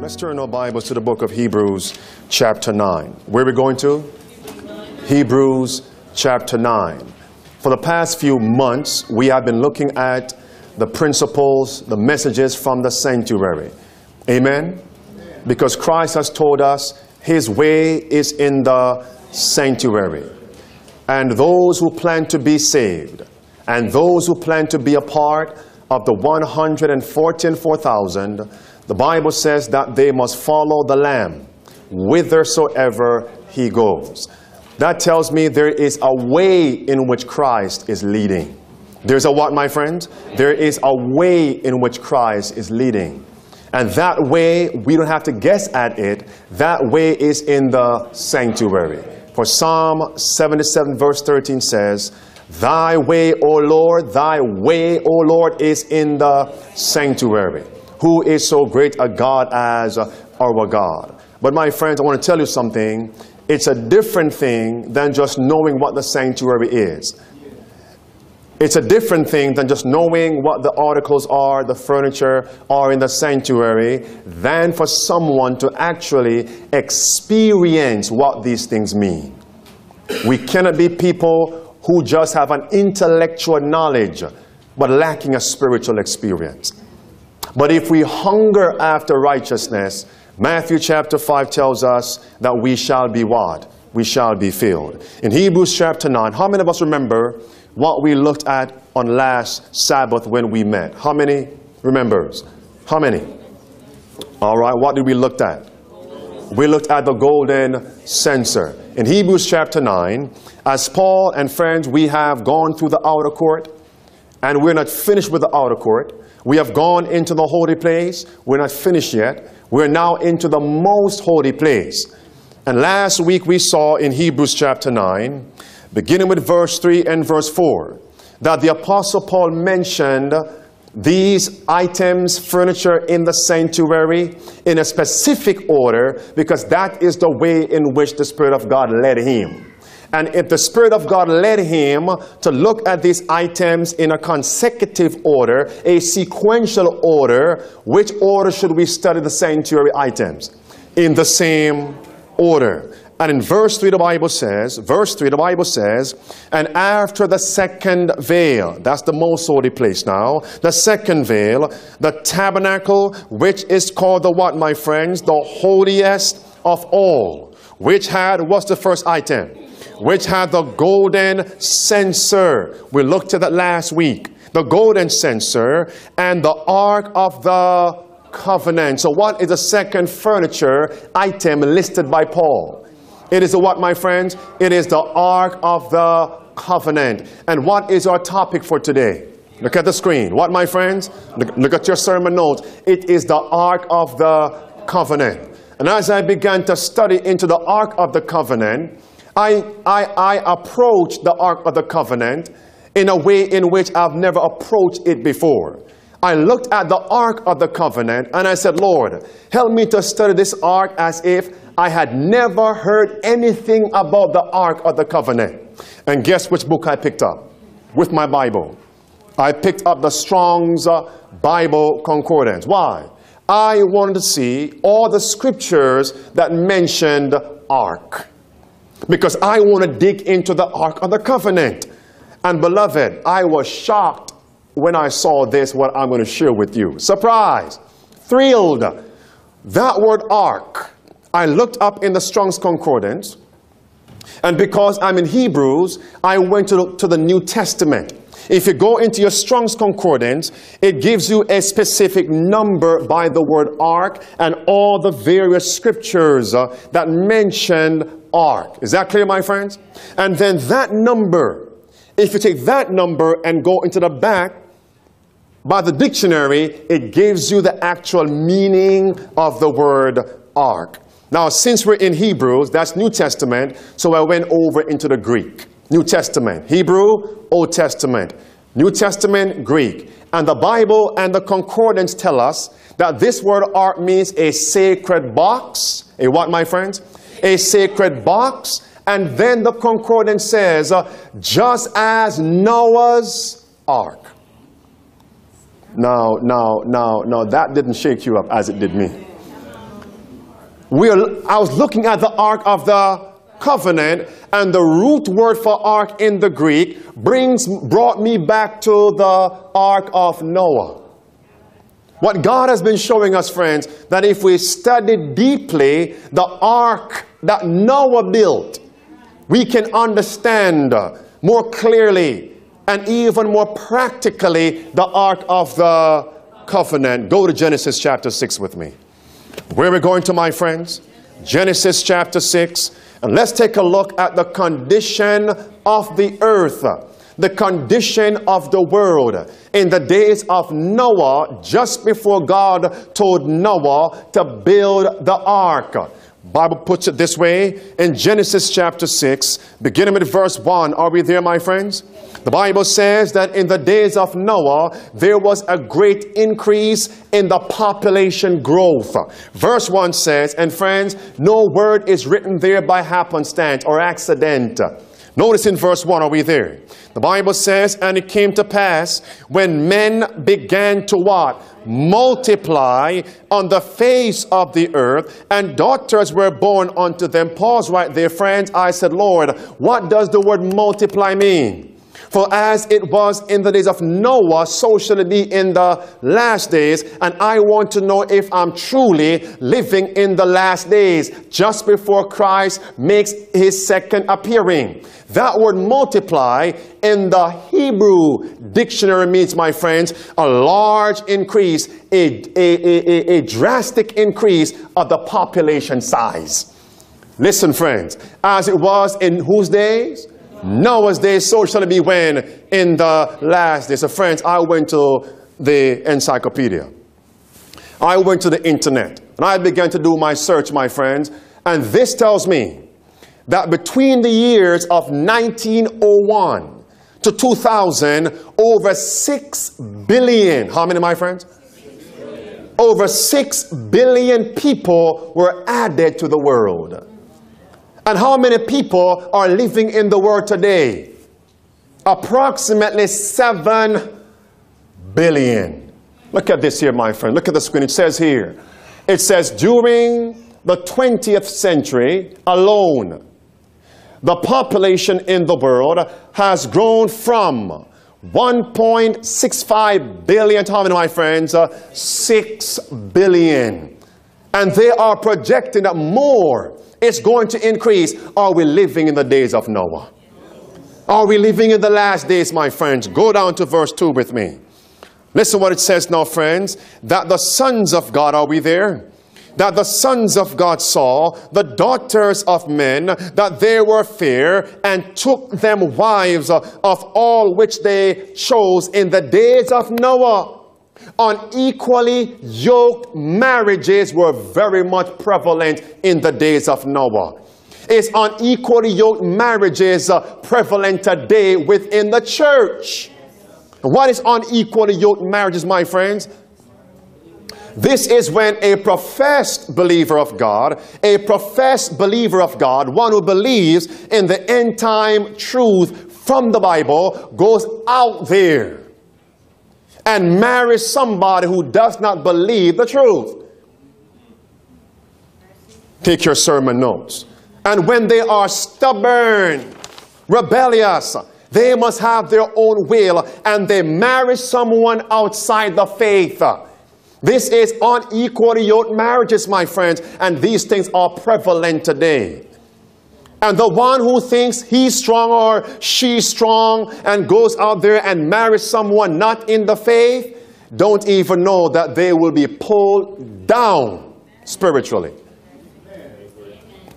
Let's turn our Bibles to the book of Hebrews chapter 9. Where are we going to? Hebrews chapter 9. For the past few months, we have been looking at the principles, the messages from the sanctuary. Amen? Amen. Because Christ has told us his way is in the sanctuary. And those who plan to be saved, and those who plan to be a part of the 144,000, the Bible says that they must follow the Lamb whithersoever he goes. That tells me there is a way in which Christ is leading. There's a what, my friends? There is a way in which Christ is leading. And that way, we don't have to guess at it. That way is in the sanctuary. For Psalm 77 verse 13 says, "Thy way, O Lord, thy way, O Lord, is in the sanctuary. Who is so great a God as our God?" But my friends, I want to tell you something. It's a different thing than just knowing what the sanctuary is. It's a different thing than just knowing what the articles are, the furniture are in the sanctuary, than for someone to actually experience what these things mean. We cannot be people who just have an intellectual knowledge, but lacking a spiritual experience. But if we hunger after righteousness, Matthew chapter 5 tells us that we shall be what? We shall be filled. In Hebrews chapter 9, how many of us remember what we looked at on last Sabbath when we met? How many remembers? How many? All right, what did we look at? We looked at the golden censer. In Hebrews chapter 9, as Paul and friends, we have gone through the outer court, and we're not finished with the outer court. We have gone into the holy place. We're not finished yet. We're now into the most holy place. And last week we saw in Hebrews chapter 9, beginning with verse 3 and verse 4, that the Apostle Paul mentioned these items, furniture in the sanctuary, in a specific order, because that is the way in which the Spirit of God led him. And if the Spirit of God led him to look at these items in a consecutive order, a sequential order, which order should we study the sanctuary items? In the same order. And in verse 3, the Bible says, "And after the second veil," that's the most holy place now, the second veil, the tabernacle, which is called the what, my friends? The holiest of all, which had, what's the first item? Which had the golden censer. We looked at that last week. The golden censer and the Ark of the Covenant. So what is the second furniture item listed by Paul? It is the what, my friends? It is the Ark of the Covenant. And what is our topic for today? Look at the screen. What, my friends? Look at your sermon notes. It is the Ark of the Covenant. And as I began to study into the Ark of the Covenant, I approached the Ark of the Covenant in a way in which I've never approached it before. I looked at the Ark of the Covenant and I said, "Lord, help me to study this Ark as if I had never heard anything about the Ark of the Covenant." And guess which book I picked up with my Bible? I picked up the Strong's Bible Concordance. Why? I wanted to see all the scriptures that mentioned Ark, because I want to dig into the Ark of the Covenant. And beloved, I was shocked when I saw this, what I'm going to share with you. Surprised, thrilled. That word Ark, I looked up in the Strong's Concordance. And because I'm in Hebrews, I went to the New Testament. If you go into your Strong's Concordance, it gives you a specific number by the word Ark and all the various scriptures that mention Ark. Is that clear, my friends? And then that number, if you take that number and go into the back by the dictionary, it gives you the actual meaning of the word Ark. Now, since we're in Hebrews, that's New Testament, so I went over into the Greek. New Testament, Hebrew, Old Testament, New Testament, Greek. And the Bible and the concordance tell us that this word Ark means a sacred box. A what, my friends? A sacred box. And then the concordance says, just as Noah's Ark. Now, that didn't shake you up as it did me. I was looking at the Ark of the Covenant, and the root word for ark in the Greek brought me back to the Ark of Noah. What God has been showing us, friends, that if we study deeply the ark that Noah built, we can understand more clearly and even more practically the Ark of the Covenant. Go to Genesis chapter 6 with me. Where are we going to, my friends? Genesis chapter 6. And let's take a look at the condition of the earth, the condition of the world in the days of Noah, just before God told Noah to build the ark. Bible puts it this way in Genesis chapter 6, beginning with verse 1. Are we there, my friends? The Bible says that in the days of Noah, there was a great increase in the population growth. Verse 1 says, and friends, no word is written there by happenstance or accident. Notice in verse 1, are we there? The Bible says, and it came to pass when men began to what? Multiply on the face of the earth, and daughters were born unto them. Pause right there, friends. I said, Lord, what does the word multiply mean? For as it was in the days of Noah, so shall it be in the last days. And I want to know if I'm truly living in the last days, just before Christ makes his second appearing. That word multiply in the Hebrew dictionary means, my friends, a large increase, a drastic increase of the population size. Listen, friends, as it was in whose days? Noah's day, so shall it be when? In the last day. So friends, I went to the encyclopedia. I went to the internet. And I began to do my search, my friends. And this tells me that between the years of 1901 to 2000, over 6 billion, how many, my friends? 6 billion. Over 6 billion people were added to the world. And how many people are living in the world today? Approximately 7 billion. Look at this here, my friend. Look at the screen. It says here. It says during the 20th century alone, the population in the world has grown from 1.65 billion, how many, my friends? 6 billion. And they are projecting that more. It's going to increase. Are we living in the days of Noah? Are we living in the last days, my friends? Go down to verse 2 with me. Listen what it says now, friends. That the sons of God, are we there? That the sons of God saw the daughters of men, that they were fair, and took them wives of all which they chose in the days of Noah. Unequally yoked marriages were very much prevalent in the days of Noah. Is unequally yoked marriages prevalent today within the church? What is unequally yoked marriages, my friends? This is when a professed believer of God, one who believes in the end time truth from the Bible, goes out there and marry somebody who does not believe the truth. Take your sermon notes. And when they are stubborn, rebellious, they must have their own will, and they marry someone outside the faith. This is unequally yoked marriages, my friends, and these things are prevalent today. And the one who thinks he's strong or she's strong and goes out there and marries someone not in the faith, don't even know that they will be pulled down spiritually.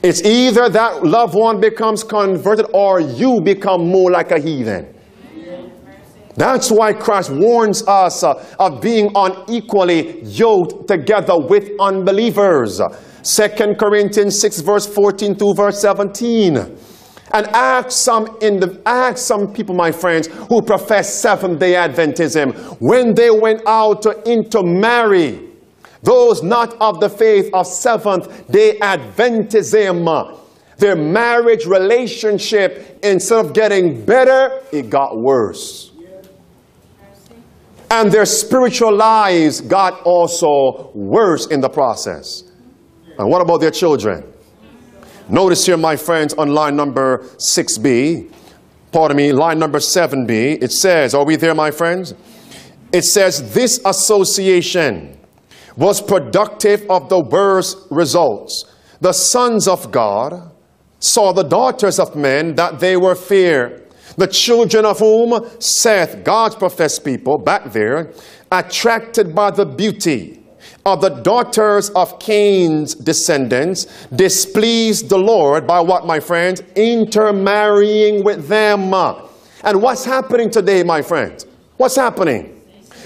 It's either that loved one becomes converted or you become more like a heathen. That's why Christ warns us of being unequally yoked together with unbelievers. 2 Corinthians 6 verse 14 through verse 17. And ask some people, my friends, who profess Seventh-day Adventism, when they went out to intermarry those not of the faith of Seventh-day Adventism, their marriage relationship, instead of getting better, it got worse. And their spiritual lives got also worse in the process. And what about their children? Notice here, my friends, on line number 6B, pardon me, line number 7B, it says, are we there, my friends? It says, this association was productive of the worst results. The sons of God saw the daughters of men that they were fair. The children of whom? Seth, God's professed people back there, attracted by the beauty of the daughters of Cain's descendants, displeased the Lord by what, my friends? Intermarrying with them. And what's happening today, my friends? What's happening?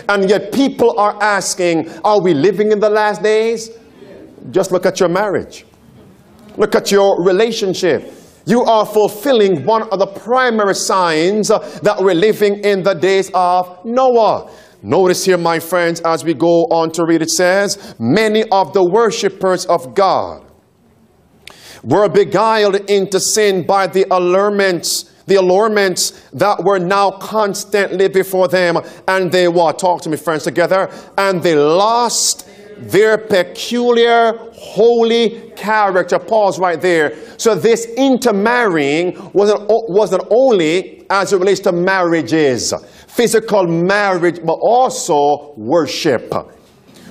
And yet people are asking, are we living in the last days? Just look at your marriage. Look at your relationship. You are fulfilling one of the primary signs that we're living in the days of Noah. Notice here, my friends, as we go on to read, it says, many of the worshipers of God were beguiled into sin by the allurements that were now constantly before them, and they were, talk to me, friends, together, and they lost their peculiar holy character. Pause right there. So this intermarrying wasn't only as it relates to marriages, physical marriage, but also worship.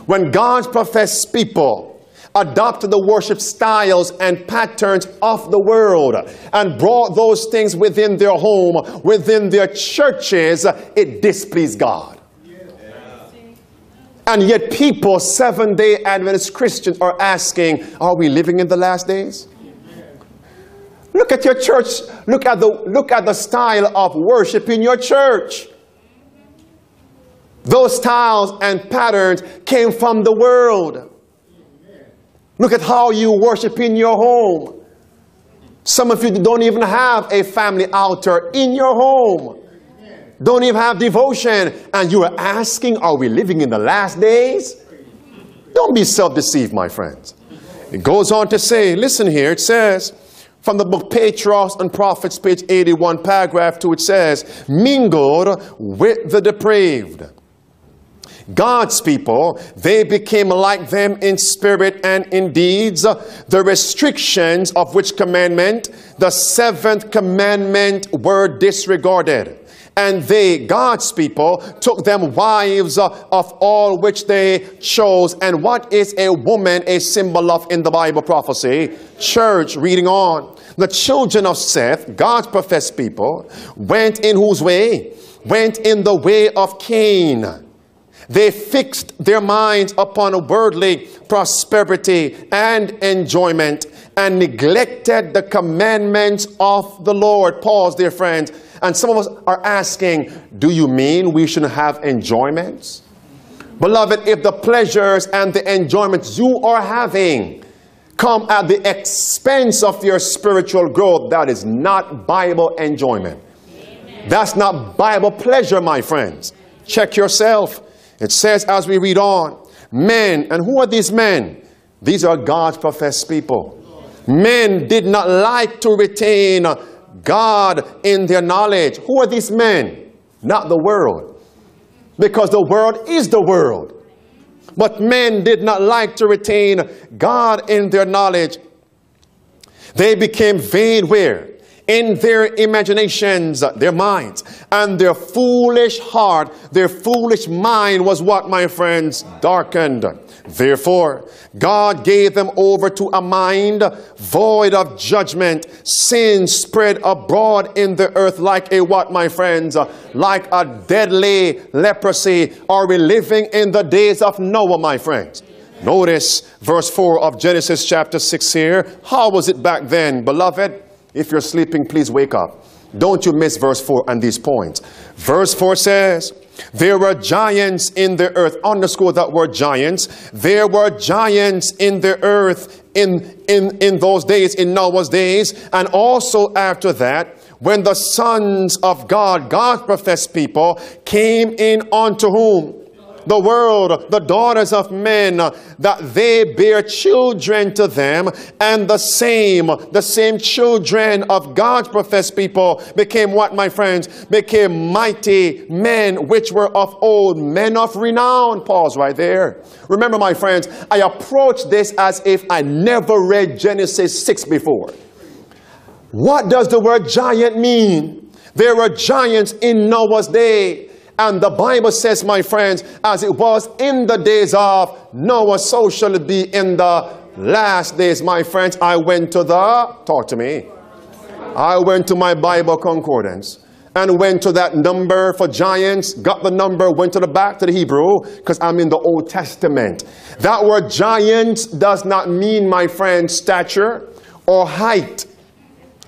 When God's professed people adopted the worship styles and patterns of the world and brought those things within their home, within their churches, it displeased God. And yet people, Seventh-day Adventist Christians, are asking, are we living in the last days? Look at your church. Look at the style of worship in your church. Those styles and patterns came from the world. Look at how you worship in your home. Some of you don't even have a family altar in your home. Don't even have devotion, and you are asking, are we living in the last days? Don't be self-deceived, my friends. It goes on to say, listen here, it says, from the book Patriarchs and Prophets, page 81, paragraph 2, it says, mingled with the depraved, God's people, they became like them in spirit and in deeds. The restrictions of which commandment? The seventh commandment were disregarded. And they, God's people, took them wives of all which they chose. And what is a woman a symbol of in the Bible prophecy? Church. Reading on. The children of Seth, God's professed people, went in whose way? Went in the way of Cain. They fixed their minds upon worldly prosperity and enjoyment and neglected the commandments of the Lord. Pause, dear friends. And some of us are asking, do you mean we shouldn't have enjoyments? Beloved, if the pleasures and the enjoyments you are having come at the expense of your spiritual growth, that is not Bible enjoyment. Amen. That's not Bible pleasure, my friends. Check yourself. It says, as we read on, men, and who are these men? These are God's professed people. Men did not like to retain God in their knowledge. Who are these men? Not the world. Because the world is the world. But men did not like to retain God in their knowledge. They became vain where? In their imaginations, their minds, and their foolish heart, their foolish mind was what, my friends? Darkened. Therefore, God gave them over to a mind void of judgment. Sin spread abroad in the earth like a what, my friends? Like a deadly leprosy. Are we living in the days of Noah, my friends? Notice verse 4 of Genesis chapter 6 here. How was it back then, beloved? If you're sleeping, please wake up. Don't you miss verse 4 and these points. Verse 4 says, there were giants in the earth. Underscore that word giants. There were giants in the earth in those days, in Noah's days. And also after that, when the sons of God, God's professed people, came in unto whom? the world, the daughters of men, that they bear children to them, and the same children of God's professed people became what, my friends? Became mighty men which were of old, men of renown. Pause right there. Remember, my friends, I approach this as if I never read Genesis 6 before. What does the word giant mean? There were giants in Noah's day. And the Bible says, my friends, as it was in the days of Noah, so shall it be in the last days, my friends. I went to my Bible concordance and went to that number for giants, got the number, went to the back to the Hebrew, because I'm in the Old Testament. That word giants does not mean, my friends, stature or height.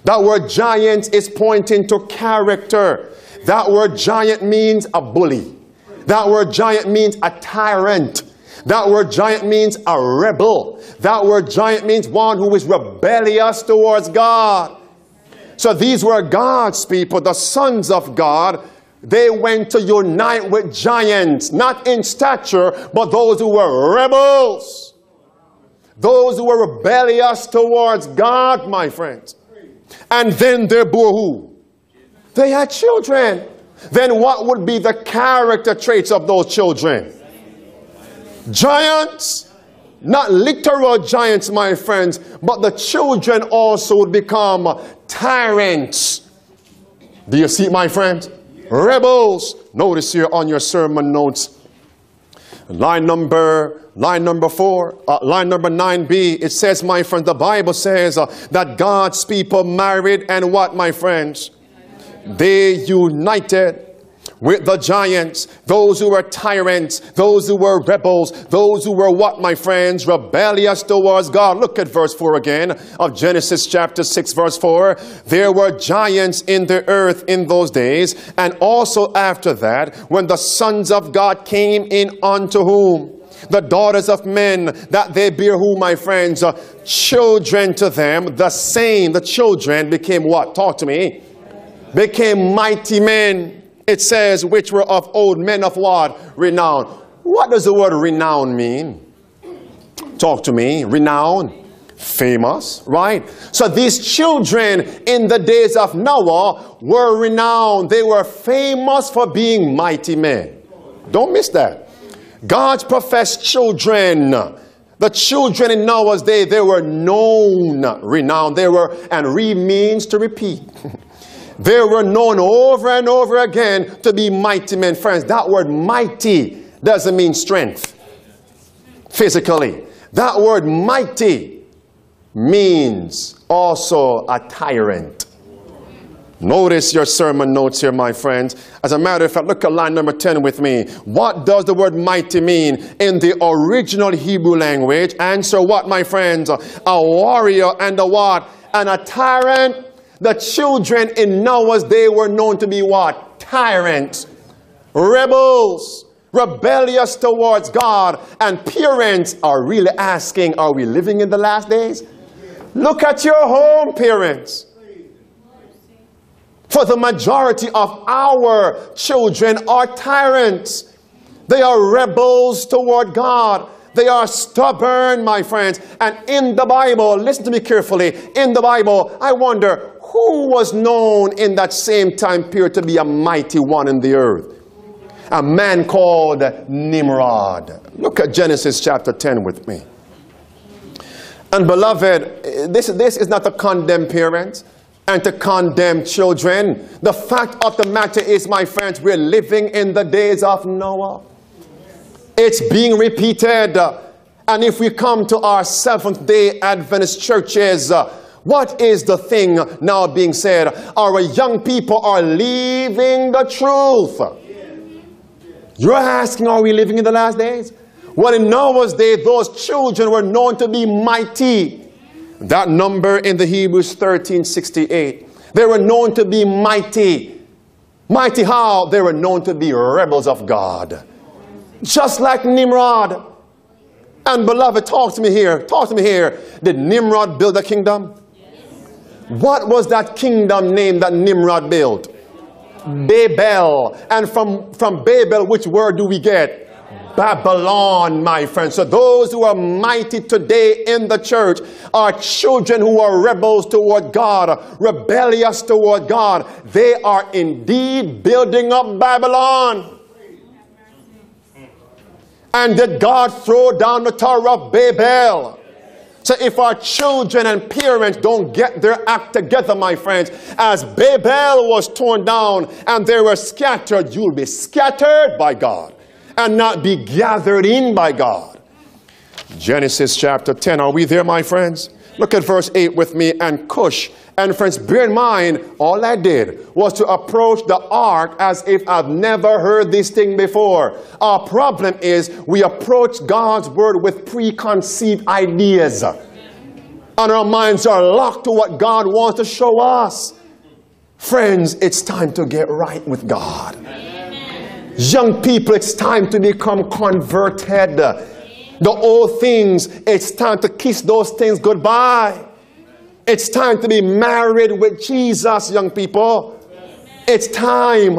That word giants is pointing to character. That word giant means a bully. That word giant means a tyrant. That word giant means a rebel. That word giant means one who is rebellious towards God. So these were God's people, the sons of God. They went to unite with giants, not in stature, but those who were rebels. Those who were rebellious towards God, my friends. And then they bore who? They had children. Then what would be the character traits of those children? Giants. Not literal giants, my friends, but the children also would become tyrants. Do you see, my friends? Rebels. Notice here on your sermon notes, line number 9b, it says, my friends, the Bible says that God's people married, and what, my friends? They united with the giants, those who were tyrants, those who were rebels, those who were what, my friends? Rebellious towards God. Look at verse 4 again of Genesis chapter 6, verse 4. There were giants in the earth in those days, and also after that, when the sons of God came in unto whom? The daughters of men, that they bear who, my friends? Children to them. The same, the children became what? Talk to me. Became mighty men, it says, which were of old, men of what? Renown. What does the word renown mean? Talk to me. Renown. Famous, right? So these children in the days of Noah were renowned. They were famous for being mighty men. Don't miss that. God's professed children, the children in Noah's day, they were known, renowned. They were, and re means to repeat. They were known over and over again to be mighty men. Friends, that word mighty doesn't mean strength physically. That word mighty means also a tyrant. Notice your sermon notes here, my friends. As a matter of fact, look at line number 10 with me. What does the word mighty mean in the original Hebrew language? Answer what, my friends? A warrior and a what? And a tyrant. The children in Noah's day were known to be what? Tyrants, rebels, rebellious towards God. And parents are really asking, are we living in the last days? Look at your home, parents. For the majority of our children are tyrants. They are rebels toward God. They are stubborn, my friends. And in the Bible, listen to me carefully, in the Bible, I wonder, who was known in that same time period to be a mighty one in the earth? A man called Nimrod. Look at Genesis chapter 10 with me. And beloved, this is not to condemn parents and to condemn children. The fact of the matter is, my friends, we're living in the days of Noah. It's being repeated. And if we come to our Seventh-day Adventist churches, what is the thing now being said? Our young people are leaving the truth. You're asking, are we living in the last days? Well, in Noah's day, those children were known to be mighty. That number in the Hebrews 13:68. They were known to be mighty. Mighty how? They were known to be rebels of God. Just like Nimrod. And beloved, talk to me here. Talk to me here. Did Nimrod build a kingdom? What was that kingdom name that Nimrod built? Babel. And from Babel, which word do we get? Babylon, my friends. So those who are mighty today in the church are children who are rebels toward God, rebellious toward God. They are indeed building up Babylon. And did God throw down the Tower of Babel? So if our children and parents don't get their act together, my friends, as Babel was torn down and they were scattered, you'll be scattered by God and not be gathered in by God. Genesis chapter 10. Are we there, my friends? Look at verse 8 with me. And Cush. And friends, bear in mind, all I did was to approach the ark as if I've never heard this thing before. Our problem is we approach God's word with preconceived ideas. And our minds are locked to what God wants to show us. Friends, it's time to get right with God. Amen. Young people, it's time to become converted. The old things, it's time to kiss those things goodbye. It's time to be married with Jesus, young people. Amen. It's time.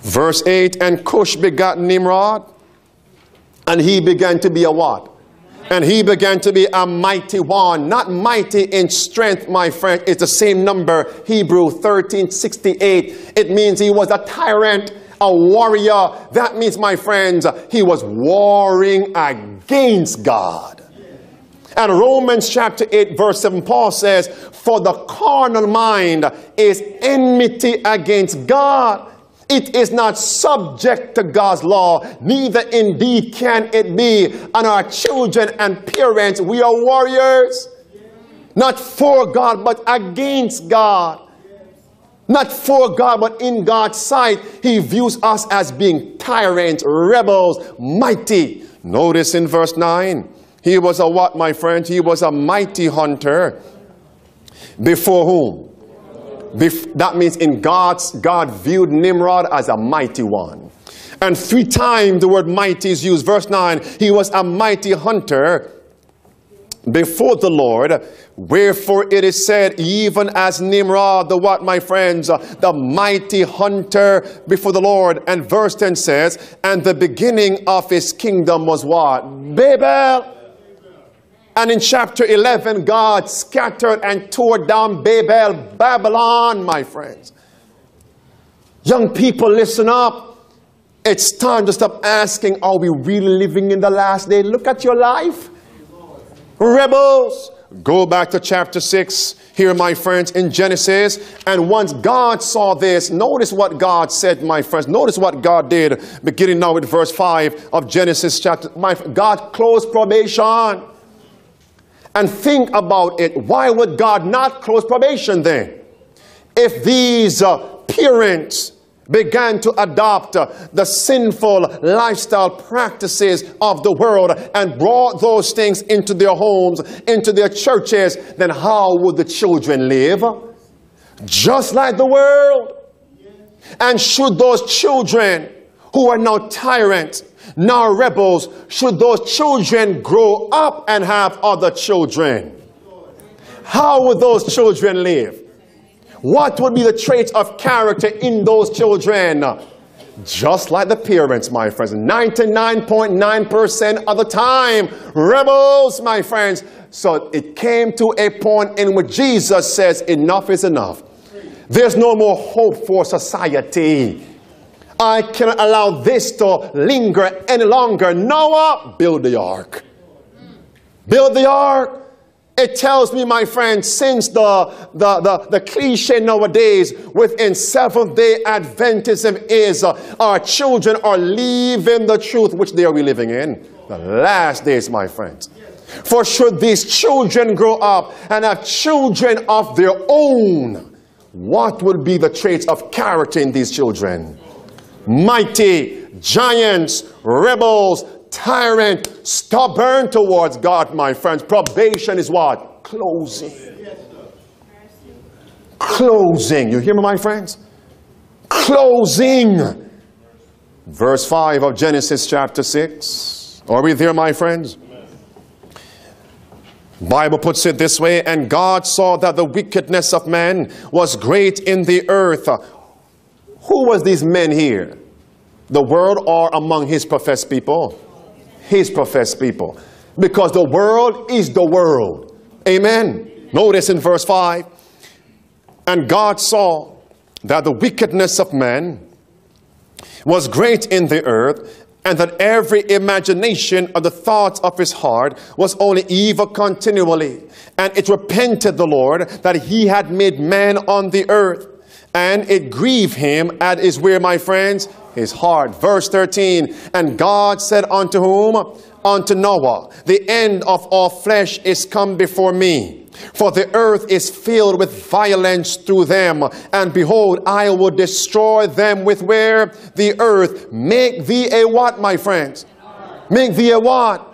Verse 8, and Cush begot Nimrod, and he began to be a what? And he began to be a mighty one. Not mighty in strength, my friend. It's the same number, Hebrews 13:68. It means he was a tyrant, a warrior. That means, my friends, he was warring against God. And Romans chapter 8 verse 7, Paul says, for the carnal mind is enmity against God. It is not subject to God's law, neither indeed can it be. And our children and parents, we are warriors. Not for God, but against God. Not for God, but in God's sight. He views us as being tyrants, rebels, mighty. Notice in verse 9. He was a what, my friend? He was a mighty hunter. Before whom? That means in God's, God viewed Nimrod as a mighty one. And three times the word mighty is used. Verse 9, he was a mighty hunter before the Lord. Wherefore it is said, even as Nimrod, the what, my friends? The mighty hunter before the Lord. And verse 10 says, and the beginning of his kingdom was what? Babel. And in chapter 11, God scattered and tore down Babel, Babylon, my friends. Young people, listen up. It's time to stop asking, are we really living in the last day? Look at your life. Rebels. Go back to chapter 6 here, my friends, in Genesis. And once God saw this, notice what God said, my friends. Notice what God did, beginning now with verse 5 of Genesis chapter. God closed probation. And think about it. Why would God not close probation then? If these parents began to adopt the sinful lifestyle practices of the world and brought those things into their homes, into their churches, then how would the children live? Just like the world. And should those children who are now tyrants, now rebels, should those children grow up and have other children? How would those children live? What would be the traits of character in those children? Just like the parents, my friends. 99.9% of the time, rebels, my friends. So it came to a point in which Jesus says, enough is enough. There's no more hope for society. I cannot allow this to linger any longer. Noah, build the ark. Build the ark. It tells me, my friends, since the cliche nowadays within Seventh-day Adventism is our children are leaving the truth. Which day are we living in? The last days, my friends. For should these children grow up and have children of their own, what would be the traits of character in these children? Mighty, giants, rebels, tyrant, stubborn towards God, my friends. Probation is what? Closing. Closing. You hear me, my friends? Closing. Verse 5 of Genesis chapter 6. Are we there, my friends? Bible puts it this way, and God saw that the wickedness of man was great in the earth. Who was these men here? The world or among his professed people? His professed people. Because the world is the world. Amen. Notice in verse 5. And God saw that the wickedness of man was great in the earth, and that every imagination of the thoughts of his heart was only evil continually. And it repented the Lord that he had made man on the earth, and it grieved him at his, where, my friends? His heart. Verse 13, and God said unto whom? Unto Noah, the end of all flesh is come before me, for the earth is filled with violence through them. And behold, I will destroy them with, where? The earth. Make thee a what, my friends? Make thee a what?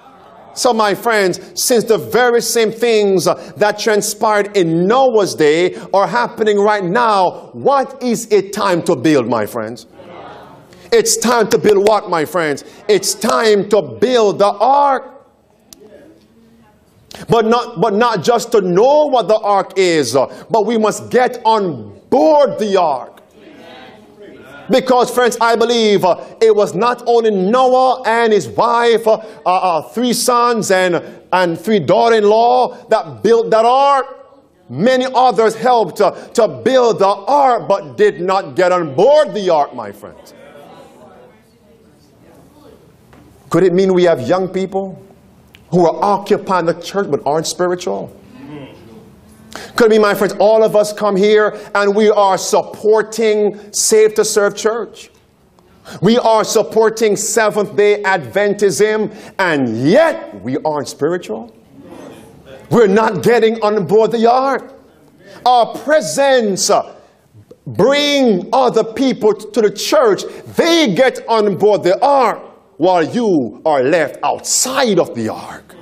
So, my friends, since the very same things that transpired in Noah's day are happening right now, what is it time to build, my friends? It's time to build what, my friends? It's time to build the ark. But not just to know what the ark is, but we must get on board the ark. Because, friends, I believe it was not only Noah and his wife, three sons and three daughters-in-law that built that ark. Many others helped to build the ark, but did not get on board the ark, my friends. Could it mean we have young people who are occupying the church but aren't spiritual? Could be, my friends, all of us come here and we are supporting Save to Serve Church. We are supporting Seventh-day Adventism, and yet we aren't spiritual. We're not getting on board the ark. Our presence brings other people to the church. They get on board the ark while you are left outside of the ark.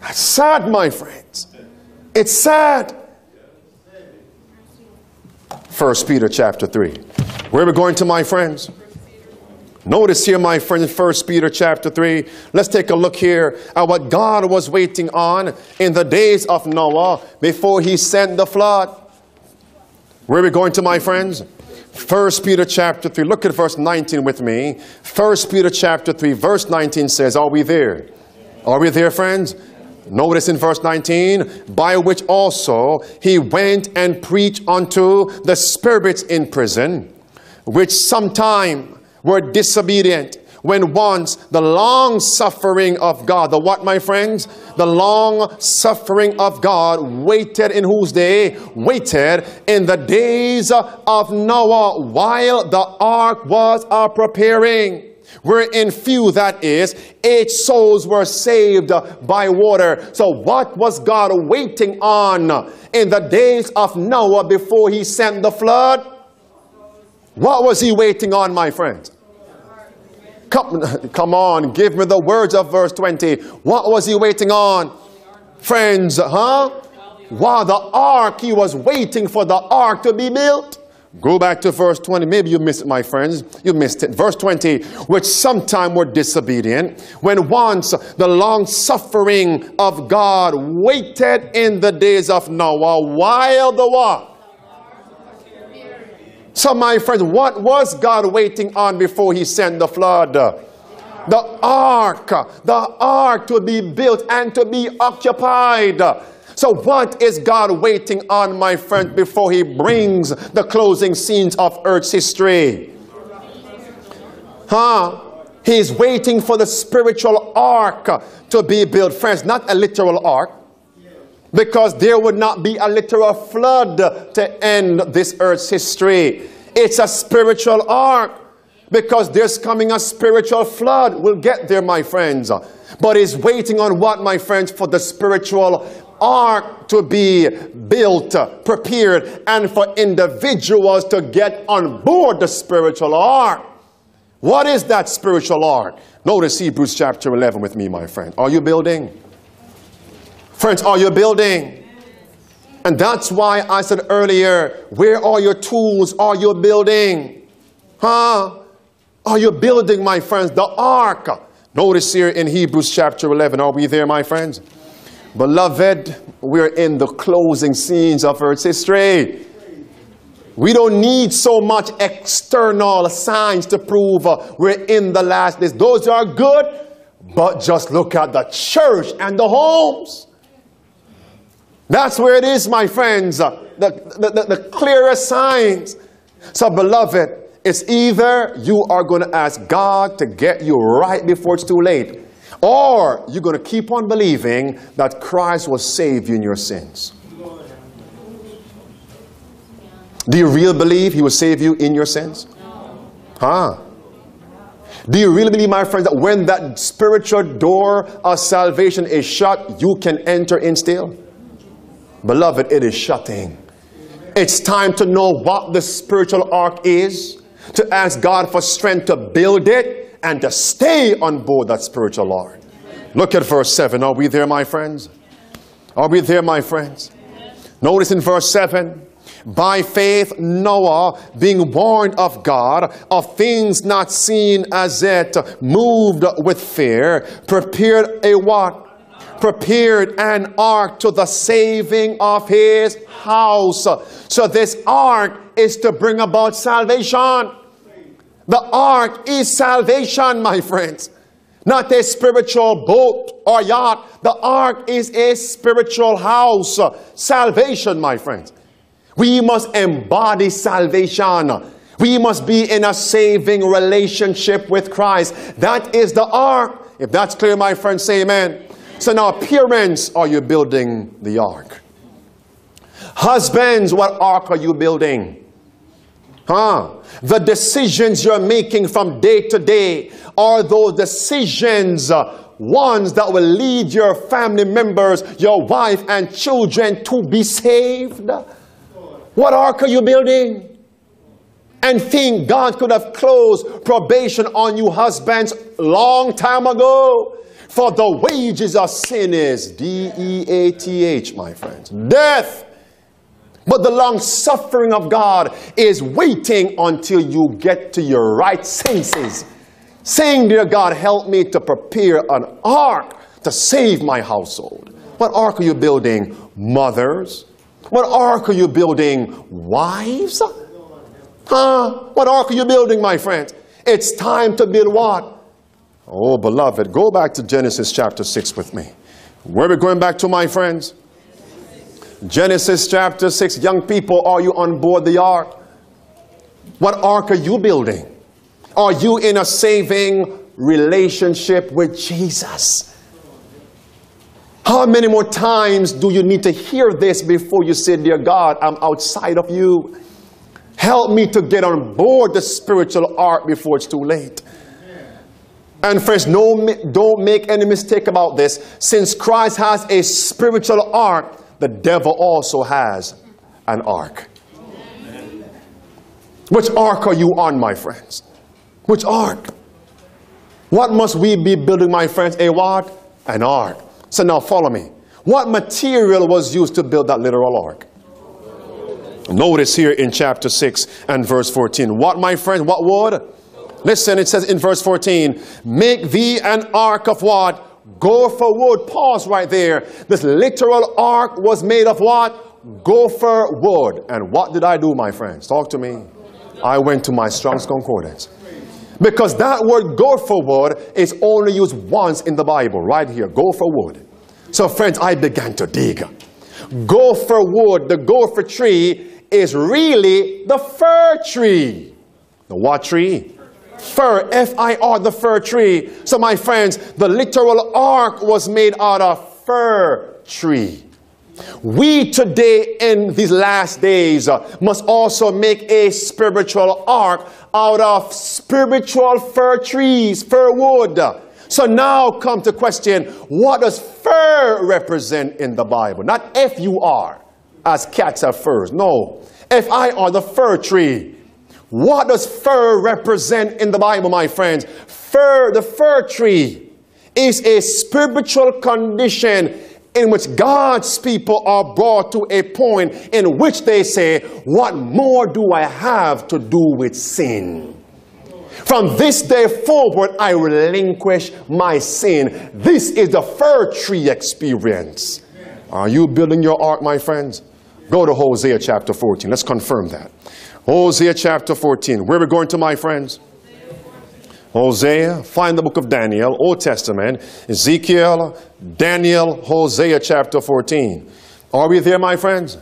That's sad, my friends. It's sad. 1 Peter chapter 3. Where are we going to, my friends? Notice here, my friends, 1 Peter chapter 3. Let's take a look here at what God was waiting on in the days of Noah before he sent the flood. Where are we going to, my friends? 1 Peter chapter 3. Look at verse 19 with me. 1 Peter chapter 3, verse 19 says, are we there? Are we there, friends? Notice in verse 19, by which also he went and preached unto the spirits in prison, which sometime were disobedient, when once the long suffering of God, the what, my friends? The long suffering of God waited in whose day? Waited in the days of Noah, while the ark was preparing. Wherein few, that is, 8 souls were saved by water. So what was God waiting on in the days of Noah before he sent the flood? What was he waiting on, my friend? Come on, give me the words of verse 20. What was he waiting on? Friends, While the ark, he was waiting for the ark to be built. Go back to verse 20. Maybe you missed it, my friends. You missed it. Verse 20, which sometime were disobedient, when once the long suffering of God waited in the days of Noah, while the what? So, my friends, what was God waiting on before he sent the flood? The ark to be built and to be occupied. So what is God waiting on, my friend, before he brings the closing scenes of earth's history? He's waiting for the spiritual ark to be built. Friends, not a literal ark, because there would not be a literal flood to end this earth's history. It's a spiritual ark, because there's coming a spiritual flood. We'll get there, my friends. But he's waiting on what, my friends? For the spiritual ark to be built, prepared, and for individuals to get on board the spiritual ark. What is that spiritual ark? Notice Hebrews chapter 11 with me, my friend. Are you building? Friends, are you building? And that's why I said earlier, where are your tools? Are you building? Are you building, my friends, the ark? Notice here in Hebrews chapter 11. Are we there, my friends? Beloved, we're in the closing scenes of earth's history. We don't need so much external signs to prove we're in the last days. Those are good, but just look at the church and the homes. That's where it is, my friends, the clearest signs. So, beloved, it's either you are going to ask God to get you right before it's too late, or you're going to keep on believing that Christ will save you in your sins. Do you really believe He will save you in your sins? Huh? Do you really believe, my friends, that when that spiritual door of salvation is shut, you can enter in still? Beloved, it is shutting. It's time to know what the spiritual ark is, to ask God for strength to build it, and to stay on board that spiritual ark. Look at verse 7. Are we there, my friends? Are we there, my friends? Notice in verse 7. By faith, Noah, being warned of God, of things not seen as yet, moved with fear, prepared a what? Prepared an ark to the saving of his house. So this ark is to bring about salvation. The ark is salvation, my friends. Not a spiritual boat or yacht. The ark is a spiritual house. Salvation, my friends. We must embody salvation. We must be in a saving relationship with Christ. That is the ark. If that's clear, my friends, say amen. So now, parents, are you building the ark? Husbands, what ark are you building? Huh? The decisions you're making from day to day, are those decisions ones that will lead your family members, your wife and children to be saved? What ark are you building? And think God could have closed probation on you husbands long time ago. For the wages of sin is D-E-A-T-H, my friends. Death. But the long suffering of God is waiting until you get to your right senses. Saying, dear God, help me to prepare an ark to save my household. What ark are you building, mothers? What ark are you building, wives? Huh? What ark are you building, my friends? It's time to build what? Oh, beloved, go back to Genesis chapter 6 with me. Where are we going back to, my friends? Genesis chapter 6. Young people, are you on board the ark? What ark are you building? Are you in a saving relationship with Jesus? How many more times do you need to hear this before you say, dear God, I'm outside of you. Help me to get on board the spiritual ark before it's too late. And first, don't make any mistake about this. Since Christ has a spiritual ark, the devil also has an ark. Amen. Which ark are you on, my friends? Which ark? What must we be building, my friends? A what? An ark. So now follow me. What material was used to build that literal ark? Notice here in chapter 6 and verse 14. What, my friend? What wood? Listen, it says in verse 14, make thee an ark of what? Gopher wood. Pause right there. This literal ark was made of what? Gopher wood. And what did I do, my friends? Talk to me. I went to my Strong's Concordance. Because that word gopher wood is only used once in the Bible. Right here, gopher wood. So friends, I began to dig. Gopher wood, the gopher tree, is really the fir tree. The what tree? Fir, F-I-R, the fir tree. So my friends, the literal ark was made out of fir tree. We today in these last days must also make a spiritual ark out of spiritual fir trees, fir wood. So now come to question, what does fir represent in the Bible? Not F-U-R, as cats have furs. No, F-I-R, the fir tree. What does fir represent in the Bible, my friends? Fir, the fir tree, is a spiritual condition in which God's people are brought to a point in which they say, what more do I have to do with sin? From this day forward, I relinquish my sin. This is the fir tree experience. Are you building your ark, my friends? Go to Hosea chapter 14. Let's confirm that. Hosea chapter 14. Where are we going to, my friends? Hosea. Find the book of Daniel, Old Testament, Ezekiel, Daniel, Hosea chapter 14. Are we there, my friends?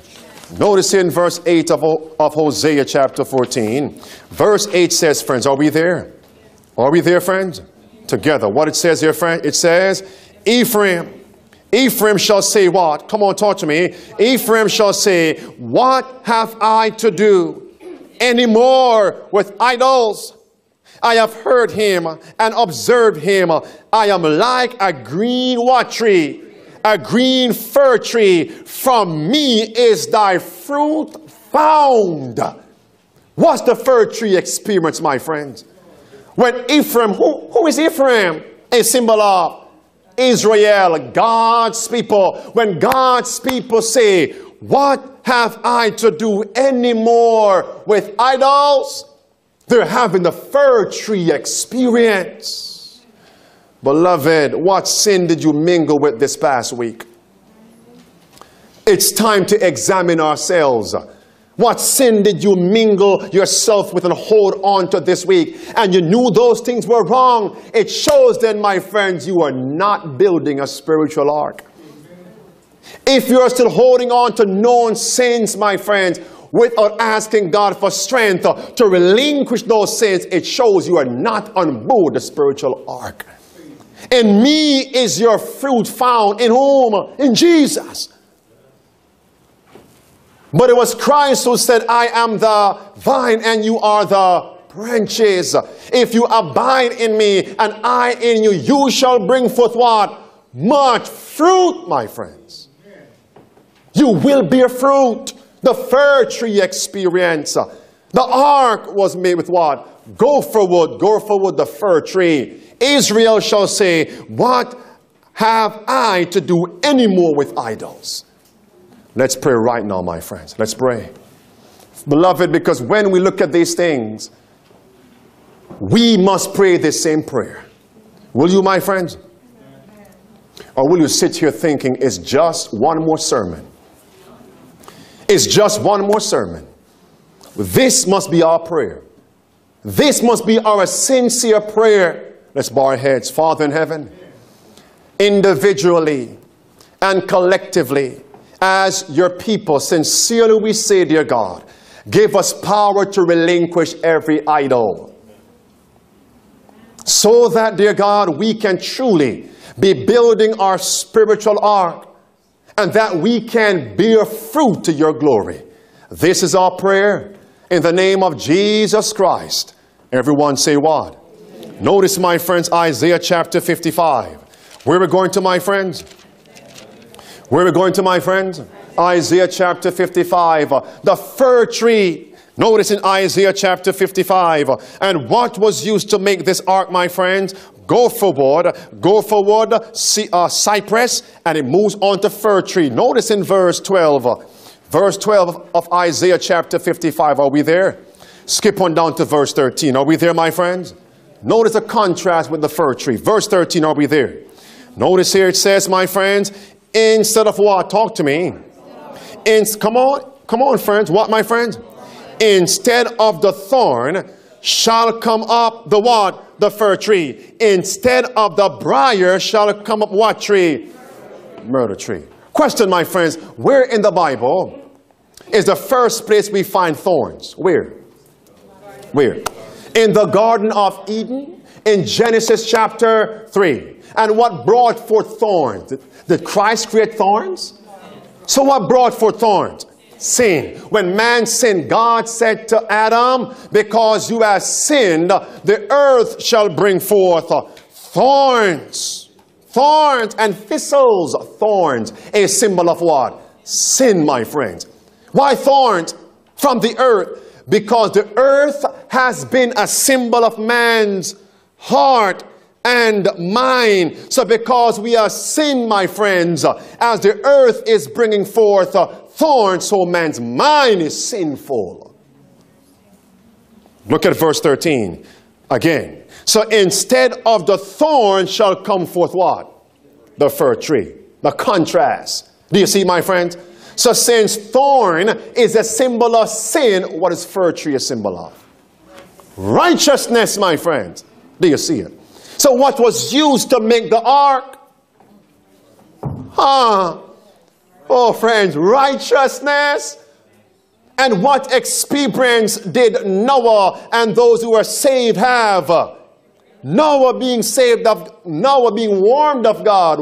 Notice in verse 8 of Hosea chapter 14. Verse 8 says, friends, are we there? Are we there, friends? Together. What it says here, friends? It says, Ephraim. Ephraim shall say what? Come on, talk to me. Ephraim shall say, what have I to do anymore with idols? I have heard him and observed him. I am like a green what tree? A green fir tree. From me is thy fruit found. What's the fir tree experience, my friends? When Ephraim, who is Ephraim? A symbol of Israel, God's people. When God's people say, what have I to do anymore with idols? They're having the fir tree experience. Beloved, what sin did you mingle with this past week? It's time to examine ourselves. What sin did you mingle yourself with and hold on to this week? And you knew those things were wrong. It shows then, my friends, you are not building a spiritual ark. If you are still holding on to known sins, my friends, without asking God for strength to relinquish those sins, it shows you are not on board the spiritual ark. In me is your fruit found. In whom? In Jesus. But it was Christ who said, I am the vine and you are the branches. If you abide in me and I in you, you shall bring forth what? Much fruit, my friends. You will bear fruit. The fir tree experience. The ark was made with what? Gopher wood. Gopher wood, the fir tree. Israel shall say, what have I to do anymore with idols? Let's pray right now, my friends. Let's pray. Beloved, because when we look at these things, we must pray this same prayer. Will you, my friends? Or will you sit here thinking, it's just one more sermon? It's just one more sermon. This must be our prayer. This must be our sincere prayer. Let's bow our heads. Father in heaven, individually and collectively, as your people, sincerely we say, dear God, give us power to relinquish every idol. So that, dear God, we can truly be building our spiritual ark and that we can bear fruit to your glory. This is our prayer in the name of Jesus Christ. Everyone say what? Amen. Notice, my friends, Isaiah chapter 55. Where are we going to, my friends? Where are we going to, my friends? Isaiah chapter 55. The fir tree. Notice in Isaiah chapter 55. And what was used to make this ark, my friends? Gopher wood, cypress, and it moves on to fir tree. Notice in verse 12. Verse 12 of Isaiah chapter 55. Are we there? Skip on down to verse 13. Are we there, my friends? Notice the contrast with the fir tree. Verse 13, are we there? Notice here it says, my friends, instead of what? Talk to me. Come on. Come on, friends. What, my friends? Instead of the thorn shall come up the what? The fir tree. Instead of the briar shall come up what tree? Myrtle tree. Question, my friends. Where in the Bible is the first place we find thorns? Where? Where? In the Garden of Eden. In Genesis chapter 3. And what brought forth thorns? Did Christ create thorns? So what brought forth thorns? Sin. When man sinned, God said to Adam, because you have sinned, the earth shall bring forth thorns. Thorns and thistles. Thorns. A symbol of what? Sin, my friends. Why thorns? From the earth. Because the earth has been a symbol of man's heart and mine. So because we are sin, my friends, as the earth is bringing forth thorns, so man's mind is sinful. Look at verse 13 again. So instead of the thorn shall come forth what? The fir tree. The contrast. Do you see, my friends? So since thorn is a symbol of sin, what is fir tree a symbol of? Righteousness, my friends. Do you see it? So what was used to make the ark? Oh, friends, righteousness. And what experience did Noah and those who were saved have? Noah being saved of, Noah being warned of God,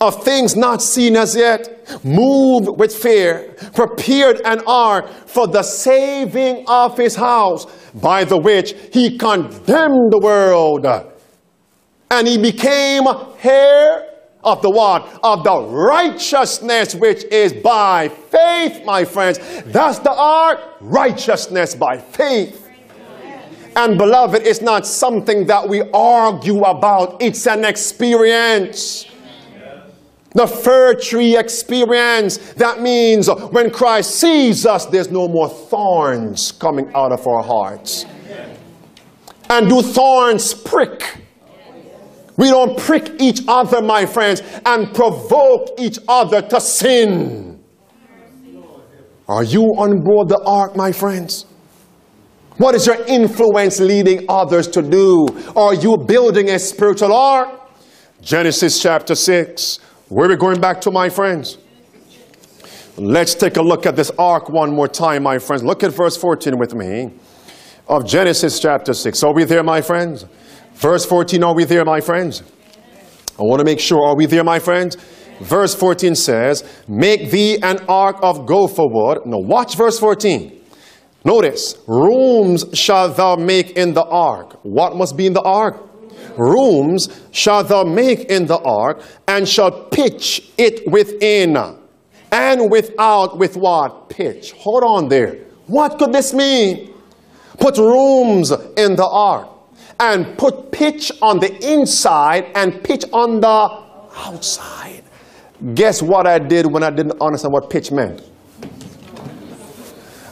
of things not seen as yet, moved with fear, prepared an ark for the saving of his house, by the which he condemned the world. And he became heir of the what? Of the righteousness which is by faith, my friends. That's the ark, righteousness by faith. And beloved, it's not something that we argue about. It's an experience. The fir tree experience. That means when Christ sees us, there's no more thorns coming out of our hearts. And do thorns prick? We don't prick each other, my friends, and provoke each other to sin. Are you on board the ark, my friends? What is your influence leading others to do? Are you building a spiritual ark? Genesis chapter 6. Where are we going back to, my friends? Let's take a look at this ark one more time, my friends. Look at verse 14 with me of Genesis chapter 6. Are we there, my friends? Verse 14, are we there, my friends? I want to make sure, are we there, my friends? Verse 14 says, make thee an ark of gopher wood. Now watch verse 14. Notice, rooms shalt thou make in the ark. What must be in the ark? Rooms shalt thou make in the ark, and shalt pitch it within, and without with what? Pitch. Hold on there. What could this mean? Put rooms in the ark, and put pitch on the inside and pitch on the outside. Guess what I did when I didn't understand what pitch meant?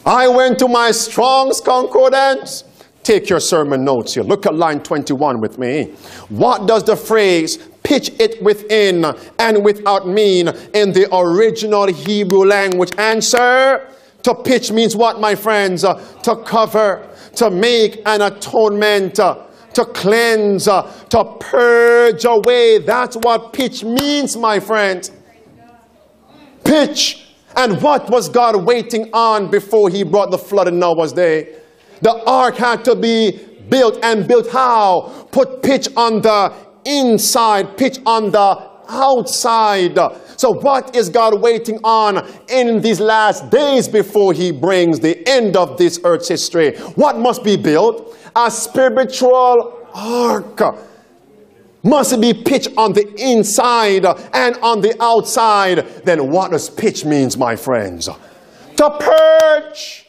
I went to my Strong's Concordance. Take your sermon notes here. Look at line 21 with me. What does the phrase pitch it within and without mean in the original Hebrew language? Answer, to pitch means what, my friends? To cover, to make an atonement, to cleanse, to purge away. That's what pitch means, my friend. Pitch. And what was God waiting on before he brought the flood in Noah's day? The ark had to be built, and built how? Put pitch on the inside, pitch on the outside. So what is God waiting on in these last days before he brings the end of this earth's history? What must be built? A spiritual ark. Must it be pitch on the inside and on the outside? Then what does pitch means, my friends? To purge,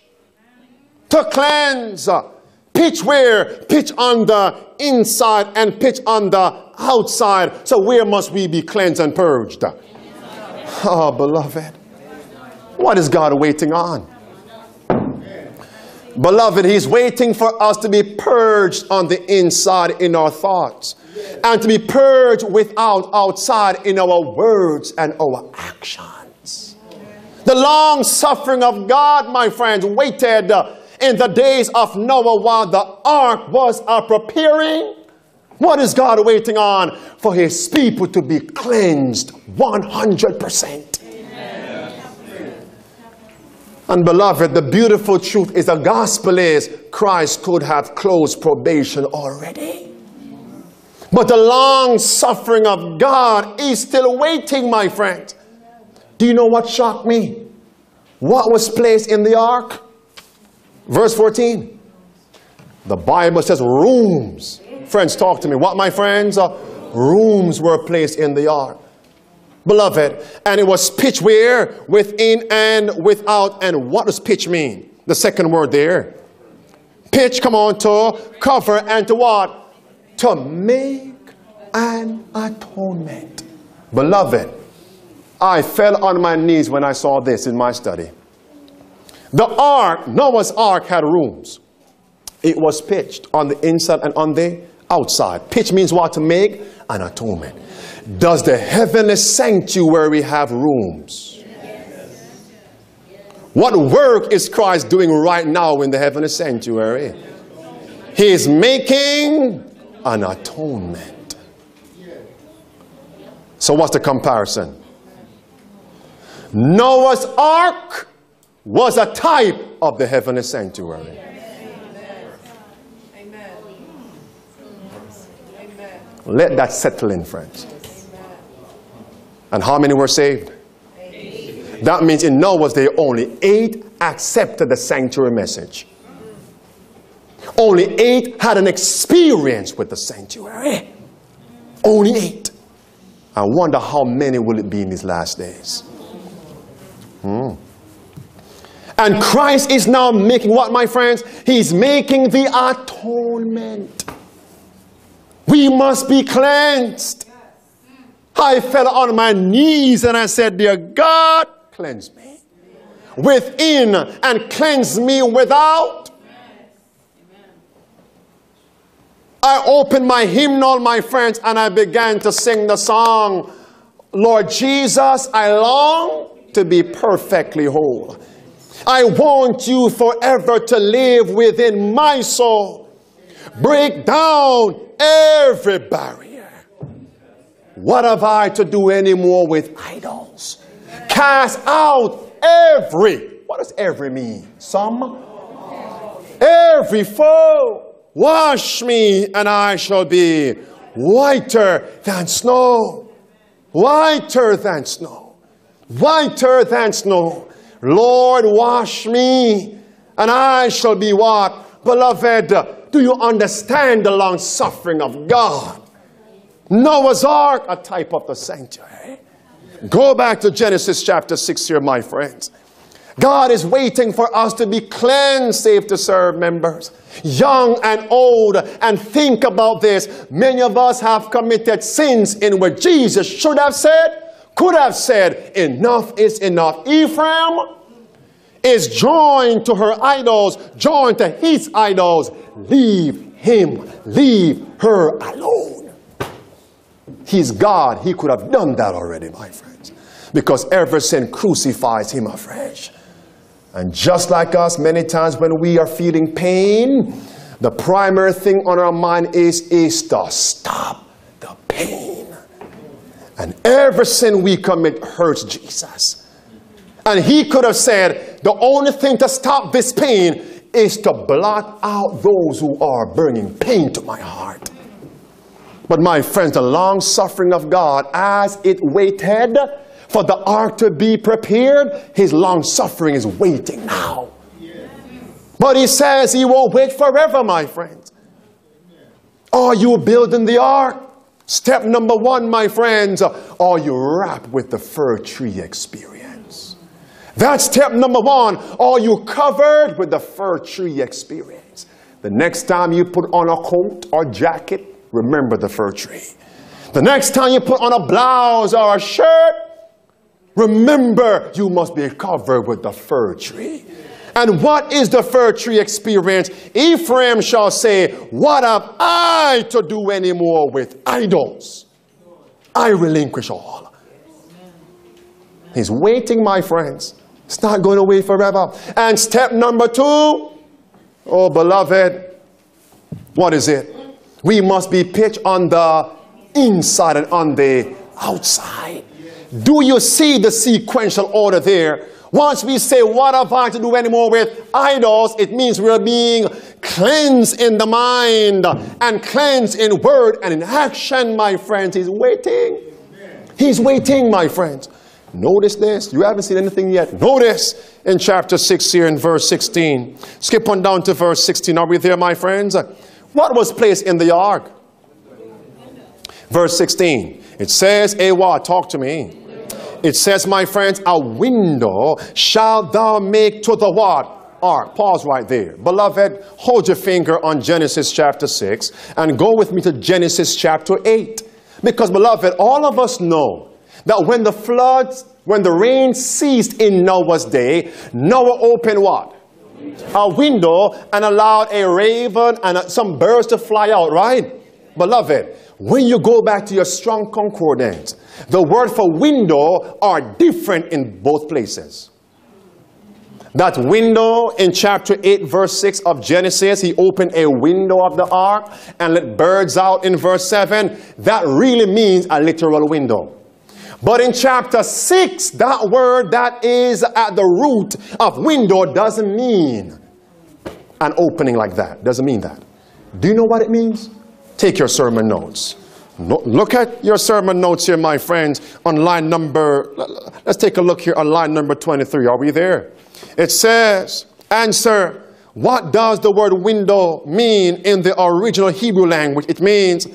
to cleanse. Pitch where? Pitch on the inside and pitch on the outside. So where must we be cleansed and purged? Oh, beloved, what is God waiting on? Beloved, he's waiting for us to be purged on the inside in our thoughts, and to be purged without, outside, in our words and our actions. The long suffering of God, my friends, waited in the days of Noah while the ark was preparing. What is God waiting on? For his people to be cleansed 100%. And beloved, the beautiful truth is, the gospel is, Christ could have closed probation already. But the long suffering of God is still waiting, my friend. Do you know what shocked me? What was placed in the ark? Verse 14. The Bible says rooms. Friends, talk to me. What, my friends? Rooms were placed in the ark. Beloved, and it was pitch where? Within and without. And what does pitch mean? The second word there. Pitch, come on, to cover and to what? To make an atonement. Beloved, I fell on my knees when I saw this in my study. The ark, Noah's ark, had rooms. It was pitched on the inside and on the outside. Pitch means what? To make an atonement. Does the heavenly sanctuary have rooms? Yes. What work is Christ doing right now in the heavenly sanctuary? He is making an atonement. So what's the comparison? Noah's ark was a type of the heavenly sanctuary. Let that settle in, friends. And how many were saved? 8. That means in Noah's day only 8 accepted the sanctuary message. Only 8 had an experience with the sanctuary. Only 8. I wonder how many will it be in these last days. And Christ is now making what, my friends? He's making the atonement. We must be cleansed. I fell on my knees and I said, "Dear God, cleanse me within and cleanse me without." I opened my hymnal, my friends, and I began to sing the song, "Lord Jesus, I long to be perfectly whole. I want you forever to live within my soul. Break down every barrier. What have I to do anymore with idols? Cast out every," what does every mean? Some? "Every foe. Wash me and I shall be whiter than snow. Whiter than snow. Whiter than snow. Lord, wash me and I shall be what?" Beloved, do you understand the long suffering of God? Noah's ark, a type of the sanctuary. Go back to Genesis chapter 6 here, my friends. God is waiting for us to be cleansed, safe to serve members, young and old. And think about this. Many of us have committed sins in what Jesus should have said, could have said, enough is enough. Ephraim is joined to her idols, joined to his idols. Leave him, leave her alone. He's God. He could have done that already, my friends, because every sin crucifies him afresh. And just like us, many times when we are feeling pain, the primary thing on our mind is to stop the pain. And every sin we commit hurts Jesus. And he could have said, the only thing to stop this pain is to blot out those who are bringing pain to my heart. But my friends, the long suffering of God, as it waited for the ark to be prepared, his long suffering is waiting now. Yes. But he says he won't wait forever, my friends. Are you building the ark? Step number one, my friends, are you wrapped with the fir tree experience? That's step number one. Are you covered with the fir tree experience? The next time you put on a coat or jacket, remember the fir tree. The next time you put on a blouse or a shirt, remember you must be covered with the fir tree. And what is the fir tree experience? Ephraim shall say, "What have I to do anymore with idols? I relinquish all." He's waiting, my friends. It's not going away forever. And step number two, oh beloved, what is it? We must be pitched on the inside and on the outside. Do you see the sequential order there? Once we say, what have I to do anymore with idols? It means we're being cleansed in the mind and cleansed in word and in action, my friends. He's waiting. He's waiting, my friends. Notice this. You haven't seen anything yet. Notice in chapter 6 here in verse 16. Skip on down to verse 16. Are we there, my friends? What was placed in the ark? Verse 16. It says, a what? Talk to me. It says, my friends, a window shalt thou make to the what? Ark. Pause right there. Beloved, hold your finger on Genesis chapter 6 and go with me to Genesis chapter 8. Because, beloved, all of us know that when the floods, when the rain ceased in Noah's day, Noah opened what? A window and allowed a raven and some birds to fly out, right? Beloved, when you go back to your Strong's Concordance, the word for window are different in both places. That window in chapter 8, verse 6 of Genesis, he opened a window of the ark and let birds out in verse 7. That really means a literal window. But in chapter 6, that word that is at the root of window doesn't mean an opening like that. Doesn't mean that. Do you know what it means? Take your sermon notes. Look at your sermon notes here, my friends, on line number, let's take a look here on line number 23. Are we there? It says, answer, what does the word window mean in the original Hebrew language? It means,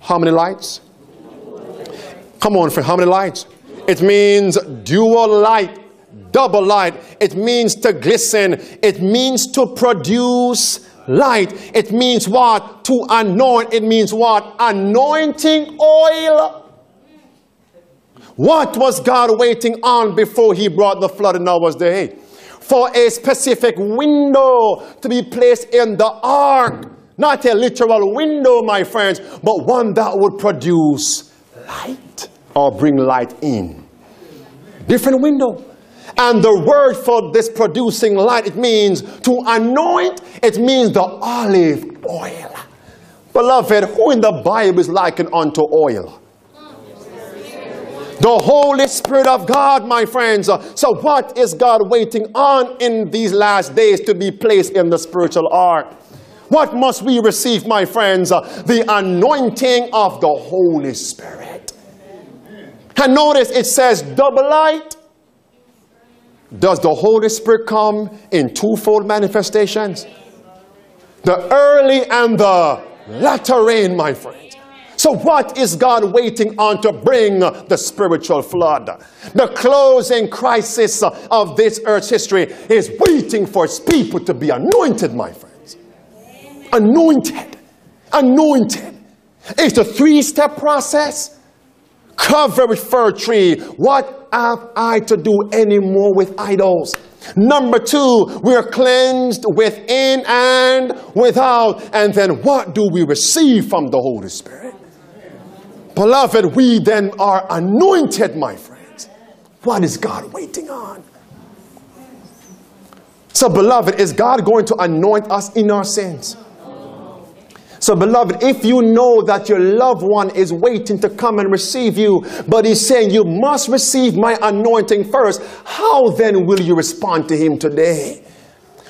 how many lights? Come on, friend, how many lights? It means dual light, double light. It means to glisten. It means to produce light. It means what? To anoint. It means what? Anointing oil. What was God waiting on before he brought the flood in Noah's day? For a specific window to be placed in the ark. Not a literal window, my friends, but one that would produce light or bring light in. Different window. And the word for this producing light, it means to anoint. It means the olive oil. Beloved, who in the Bible is likened unto oil? The Holy Spirit of God, my friends. So what is God waiting on in these last days to be placed in the spiritual ark? What must we receive, my friends? The anointing of the Holy Spirit. And notice it says double light. Does the Holy Spirit come in twofold manifestations? The early and the latter rain, my friends. So what is God waiting on to bring the spiritual flood? The closing crisis of this earth's history is waiting for its people to be anointed, my friends. Anointed. Anointed. It's a three-step process. Cover with fir tree. What have I to do anymore with idols? Number two, we are cleansed within and without. And then what do we receive from the Holy Spirit? Beloved, we then are anointed, my friends. What is God waiting on? So, beloved, is God going to anoint us in our sins? So, beloved, if you know that your loved one is waiting to come and receive you, but he's saying, you must receive my anointing first, how then will you respond to him today?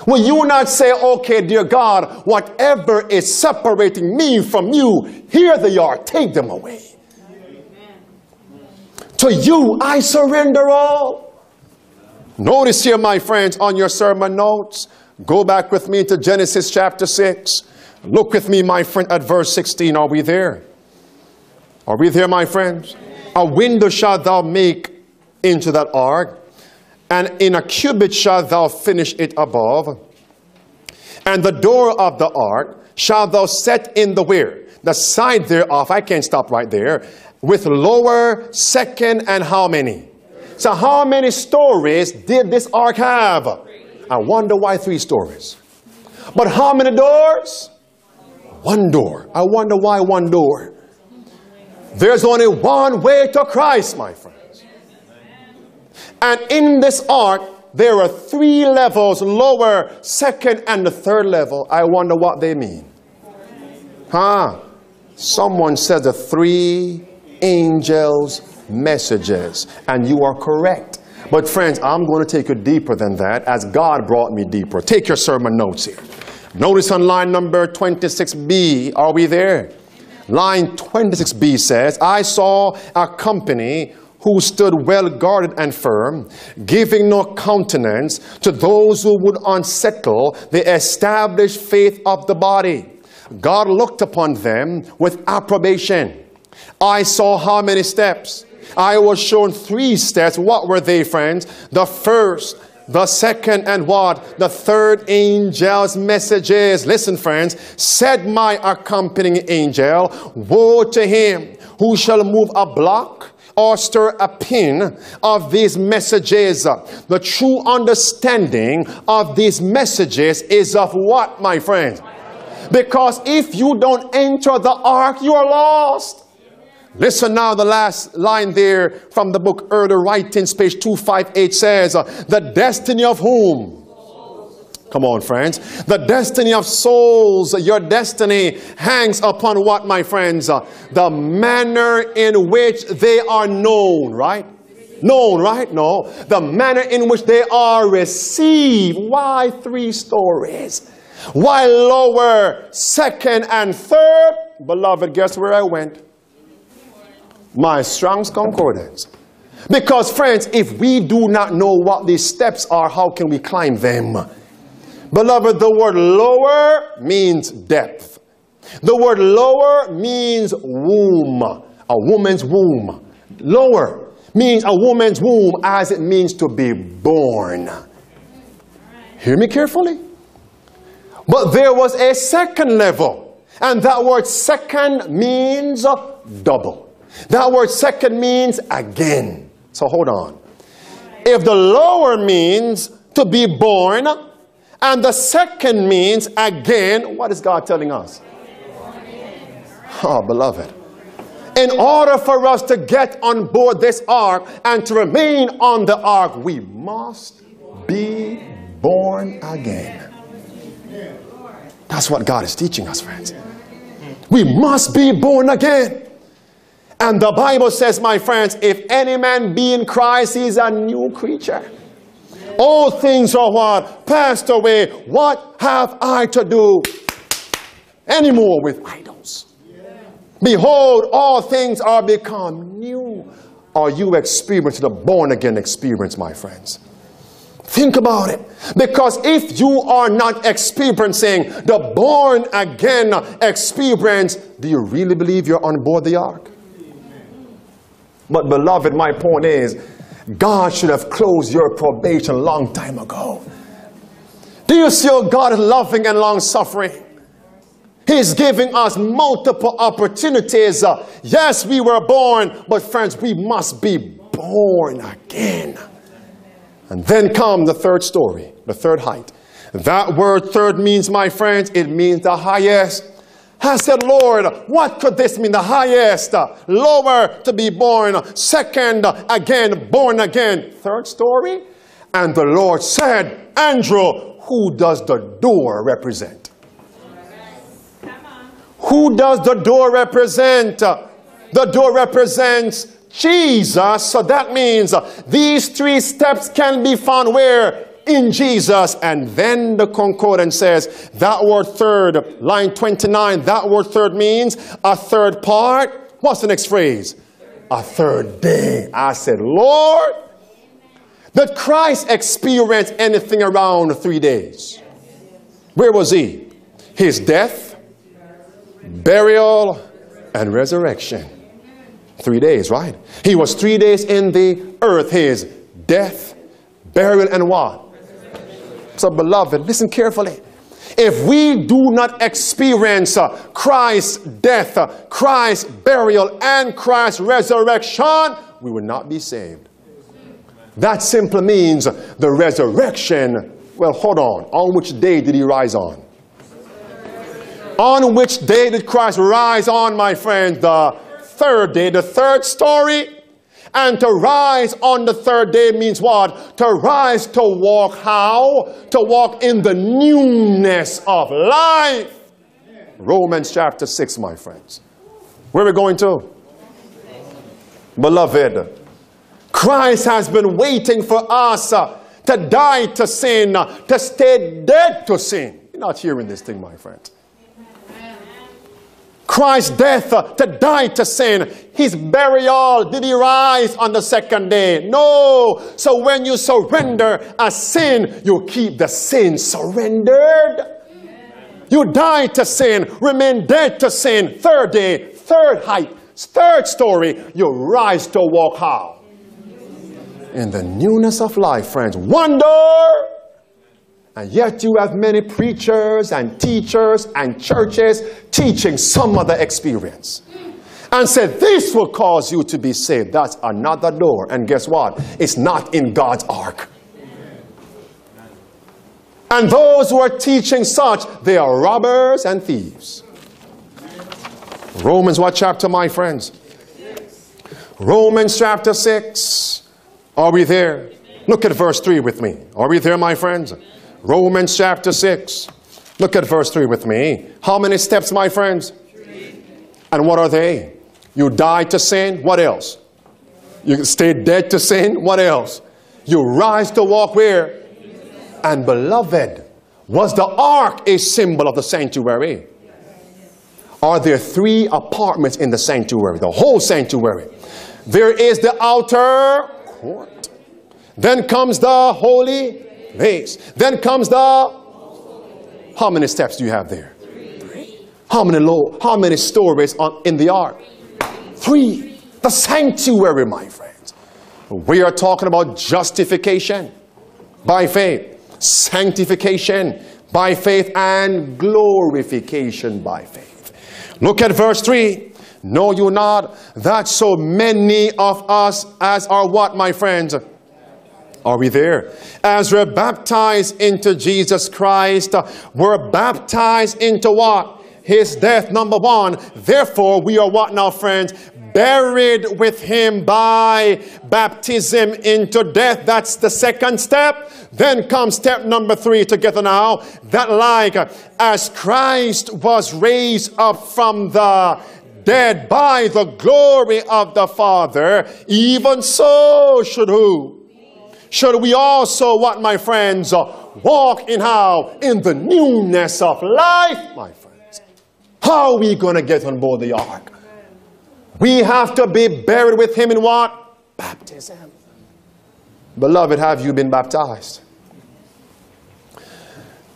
Will you not say, okay, dear God, whatever is separating me from you, here they are, take them away. Amen. To you, I surrender all. Notice here, my friends, on your sermon notes, go back with me to Genesis chapter 6. Look with me, my friend, at verse 16. Are we there? Are we there, my friends? A window shalt thou make into that ark, and in a cubit shalt thou finish it above. And the door of the ark shalt thou set in the where? The side thereof. I can't stop right there. With lower, second, and how many? So how many stories did this ark have? I wonder why 3 stories. But how many doors? 1 door. I wonder why 1 door. There's only one way to Christ, my friends. And in this ark, there are 3 levels, lower, second, and the third level. I wonder what they mean. Huh? Someone says the 3 angels' messages, and you are correct. But friends, I'm going to take you deeper than that, as God brought me deeper. Take your sermon notes here. Notice on line number 26B, are we there? Line 26B says, I saw a company who stood well guarded and firm, giving no countenance to those who would unsettle the established faith of the body. God looked upon them with approbation. I saw how many steps? I was shown 3 steps. What were they, friends? The first, the second, and what? The third angel's messages. Listen, friends. Said my accompanying angel, woe to him who shall move a block or stir a pin of these messages. The true understanding of these messages is of what, my friends? Because if you don't enter the ark, you are lost. Listen now, the last line there from the book Early Writings, page 258 says, the destiny of whom? Come on, friends. The destiny of souls, your destiny hangs upon what, my friends? The manner in which they are known, right? Known, right? No. The manner in which they are received. Why three stories? Why lower, second, and third? Beloved, guess where I went? My Strong's Concordance. Because, friends, if we do not know what these steps are, how can we climb them? Beloved, the word lower means depth. The word lower means womb, a woman's womb. Lower means a woman's womb, as it means to be born. Hear me carefully. But there was a second level, and that word second means double. That word second means again. So hold on. If the lower means to be born, and the second means, again, what is God telling us? Oh, beloved. In order for us to get on board this ark and to remain on the ark, we must be born again. That's what God is teaching us, friends. We must be born again. And the Bible says, my friends, if any man be in Christ, he is a new creature. All things are what? Passed away. What have I to do anymore with idols? Yeah. Behold, all things are become new. Are you experiencing the born-again experience, my friends? Think about it. Because if you are not experiencing the born-again experience, do you really believe you're on board the ark? But beloved, my point is, God should have closed your probation a long time ago. Do you see how God is loving and long-suffering? He's giving us multiple opportunities. Yes, we were born, but friends, we must be born again. And then come the third story, the third height. That word third means, my friends, it means the highest. I said, Lord, what could this mean? The highest, lower to be born, second, again, born again. Third story. And the Lord said, Andrew, who does the door represent? Come on. Who does the door represent? The door represents Jesus. So that means these three steps can be found where? In Jesus. And then the concordance says that word third, line 29, that word third means a third part. What's the next phrase? A third day. I said, Lord, did Christ experience anything around 3 days? Where was he? His death, burial, and resurrection. 3 days, right? He was 3 days in the earth. His death, burial, and what? So, beloved, listen carefully. If we do not experience Christ's death, Christ's burial, and Christ's resurrection, we will not be saved. That simply means the resurrection. Well, hold on which day did he rise on? On which day did Christ rise on, my friend? The third day, the third story. And to rise on the third day means what? To rise, to walk how? To walk in the newness of life. Amen. Romans chapter 6, my friends. Where are we going to? Beloved, Christ has been waiting for us to die to sin, to stay dead to sin. You're not hearing this thing, my friend. Christ's death to die to sin. His burial, did he rise on the second day? No. So when you surrender a sin, you keep the sin surrendered. You die to sin, remain dead to sin. Third day, third height, third story, you rise to walk how? In the newness of life, friends. One door. And yet you have many preachers and teachers and churches teaching some other experience. And said, this will cause you to be saved. That's another door. And guess what? It's not in God's ark. And those who are teaching such, they are robbers and thieves. Romans what chapter, my friends? Romans chapter 6. Are we there? Look at verse 3 with me. Are we there, my friends? Romans chapter 6. Look at verse 3 with me. How many steps, my friends? 3. And what are they? You died to sin. What else? You stayed dead to sin. What else? You rise to walk where? And beloved, was the ark a symbol of the sanctuary? Are there 3 apartments in the sanctuary? The whole sanctuary. There is the outer court. Then comes the holy place. Then comes the... How many steps do you have there? 3. How many stories in the ark? 3. The sanctuary, my friends. We are talking about justification by faith, sanctification by faith, and glorification by faith. Look at verse 3. Know you not that so many of us as are what, my friends? Are we there? As we're baptized into Jesus Christ, we're baptized into what? His death, number 1. Therefore, we are what now, friends? Buried with him by baptism into death. That's the second step. Then comes step number 3 together now. That like as Christ was raised up from the dead by the glory of the Father, even so should who? Should we also, what, my friends, walk in how? In the newness of life, my friends. How are we going to get on board the ark? We have to be buried with him in what? Baptism. Beloved, have you been baptized?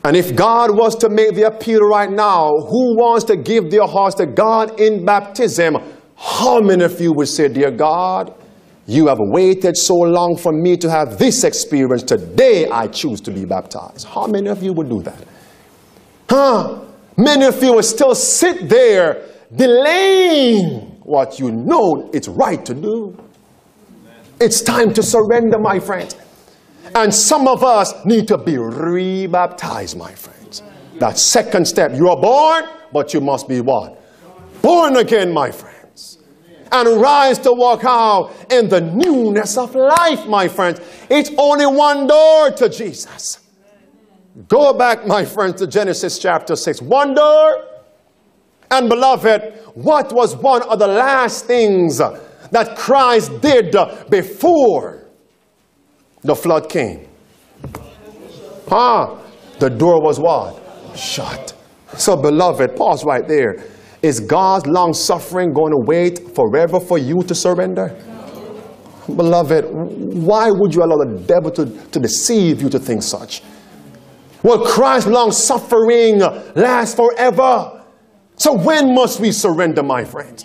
And if God was to make the appeal right now, who wants to give their hearts to God in baptism? How many of you would say, dear God, you have waited so long for me to have this experience. Today I choose to be baptized. How many of you would do that? Many of you would still sit there delaying what you know it's right to do. It's time to surrender, my friends. And some of us need to be re-baptized, my friends. That second step. You are born, but you must be what? Born again, my friends. And rise to walk out in the newness of life, my friends. It's only one door to Jesus. Go back, my friends, to Genesis chapter 6. One door. And beloved, what was one of the last things that Christ did before the flood came? The door was what? Shut. So beloved, pause right there. Is God's long suffering going to wait forever for you to surrender? No. Beloved, why would you allow the devil to deceive you to think such? Will Christ's long suffering last forever? So when must we surrender, my friends?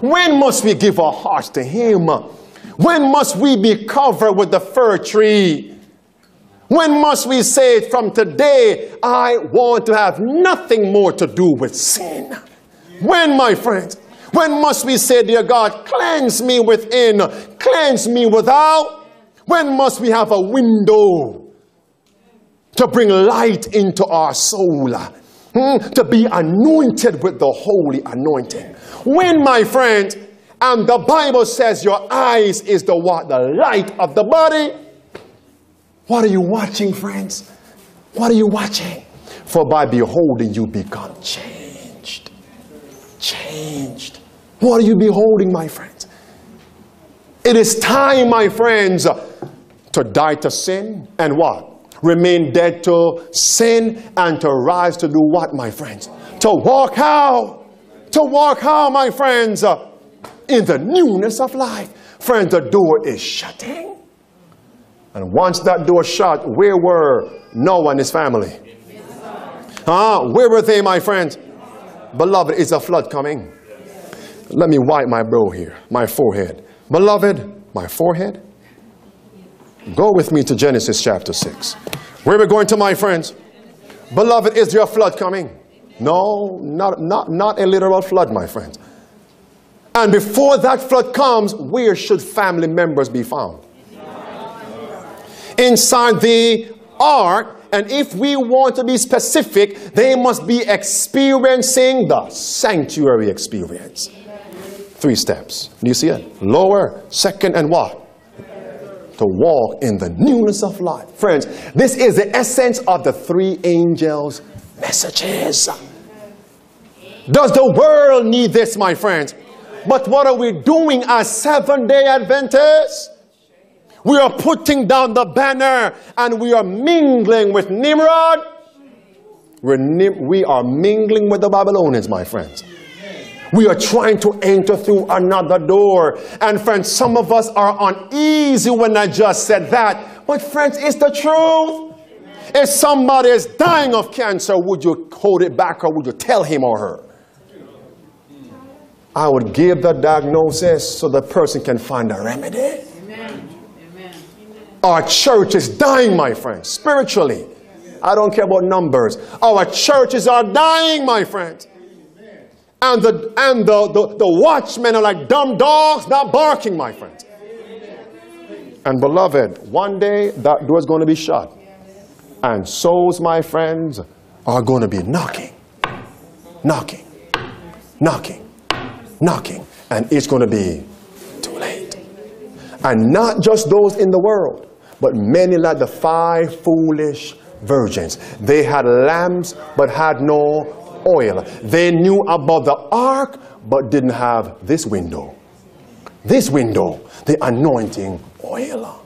When must we give our hearts to him? When must we be covered with the fir tree? When must we say, from today, I want to have nothing more to do with sin? When, my friends? When must we say, dear God, cleanse me within, cleanse me without? When must we have a window to bring light into our soul? To be anointed with the holy anointing. When, my friend, and the Bible says your eyes is the what? The light of the body. What are you watching, friends? What are you watching? For by beholding you become changed. Changed. What are you beholding, my friends? It is time, my friends, to die to sin and what? Remain dead to sin and to rise to do what, my friends? To walk how? To walk how, my friends? In the newness of life. Friends, the door is shutting. And once that door shut, where were Noah and his family? Where were they, my friends? Beloved, is a flood coming? Let me wipe my brow here, my forehead. Beloved, my forehead. Go with me to Genesis chapter 6. Where are we going to, my friends? Beloved, is there a flood coming? No, not a literal flood, my friends. And before that flood comes, where should family members be found? Inside the ark, And if we want to be specific, they must be experiencing the sanctuary experience. Three steps. Do you see it? Lower, second, and what? To walk in the newness of life. Friends, this is the essence of the three angels' messages. Does the world need this, my friends? But what are we doing as Seventh-day Adventists? We are putting down the banner and we are mingling with Nimrod. We are mingling with the Babylonians, my friends. We are trying to enter through another door. And friends, some of us are uneasy when I just said that. But friends, it's the truth. If somebody is dying of cancer, would you hold it back or would you tell him or her? I would give the diagnosis so the person can find a remedy. Amen. Amen. Our church is dying, my friends, spiritually. I don't care about numbers. Our churches are dying, my friends. And the watchmen are like dumb dogs, not barking, my friends. And beloved, one day that door is going to be shut. And souls, my friends, are going to be knocking, knocking, knocking. Knocking, and it's going to be too late. And not just those in the world, but many like the five foolish virgins. They had lamps but had no oil. They knew about the ark but didn't have this window. This window, the anointing oil.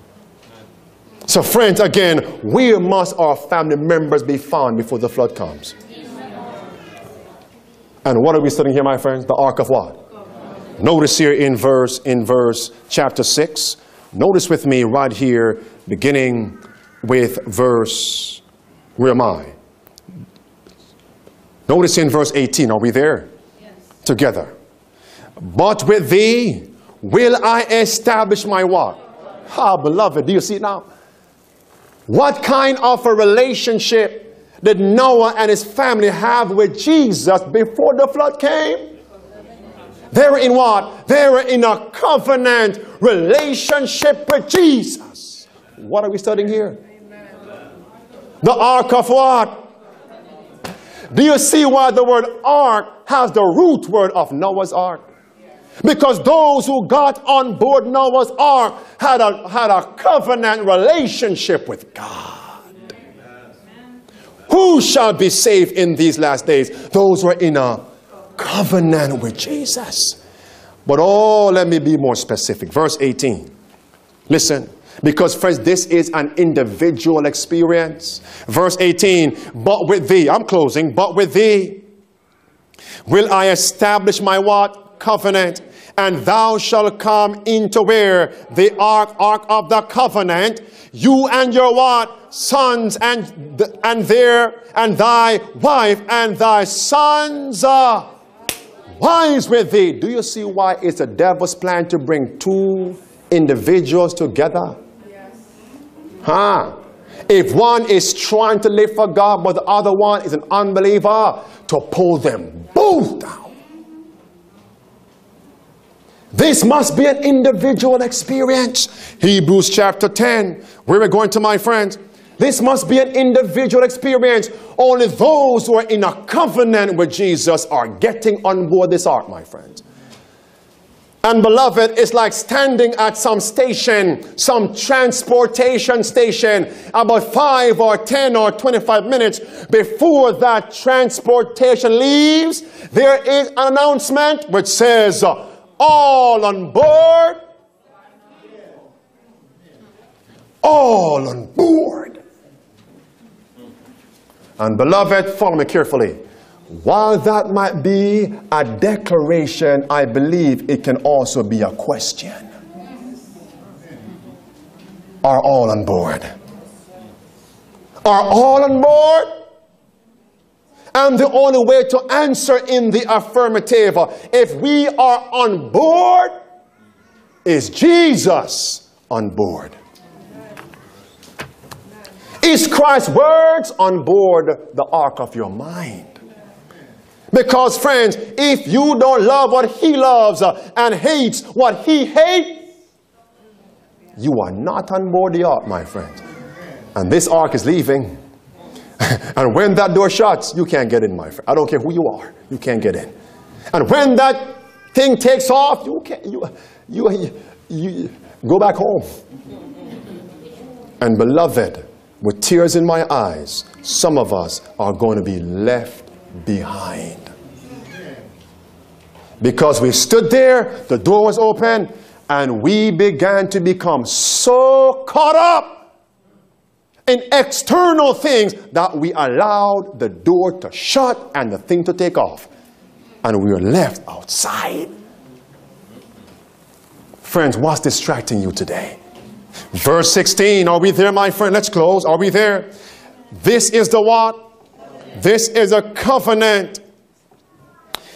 So friends, again, where must our family members be found before the flood comes? And what are we studying here, my friends? The ark of what? Notice here in verse chapter 6. Notice with me right here, beginning with verse, where am I? Notice in verse 18, are we there? Yes. Together. But with thee will I establish my what? Ah, beloved, do you see it now? What kind of a relationship did Noah and his family have with Jesus before the flood came? They were in what? They were in a covenant relationship with Jesus. What are we studying here? Amen. The ark of what? Do you see why the word ark has the root word of Noah's ark? Because those who got on board Noah's ark had a covenant relationship with God. Amen. Who shall be saved in these last days? Those who are in a covenant with Jesus. But oh, let me be more specific. Verse 18. Listen, because friends, this is an individual experience. Verse 18, but with thee, I'm closing, but with thee will I establish my what? Covenant. And thou shalt come into where? The ark of the covenant. You and your what? Sons and thy wife and thy sons are wives with thee. Do you see why it's the devil's plan to bring two individuals together? Yes. Huh? If one is trying to live for God, but the other one is an unbeliever, to pull them both down. This must be an individual experience. Hebrews chapter 10, where we're going to, my friends. This must be an individual experience. Only those who are in a covenant with Jesus are getting on board this ark, my friends. And beloved, it's like standing at some station, some transportation station, about 5 or 10 or 25 minutes before that transportation leaves, there is an announcement which says, all on board. All on board. And beloved, follow me carefully. While that might be a declaration, I believe it can also be a question. Are all on board? Are all on board? And the only way to answer in the affirmative, if we are on board, is Jesus on board? Is Christ's words on board the ark of your mind? Because friends, if you don't love what he loves and hates what he hates, you are not on board the ark, my friend. And this ark is leaving. And when that door shuts, you can't get in, my friend. I don't care who you are. You can't get in. And when that thing takes off, you can't, you go back home. And beloved, with tears in my eyes, some of us are going to be left behind. Because we stood there, the door was open, and we began to become so caught up in external things that we allowed the door to shut and the thing to take off. And we were left outside. Friends, what's distracting you today? Verse 16, are we there, my friend? Let's close. Are we there? This is the what? This is a covenant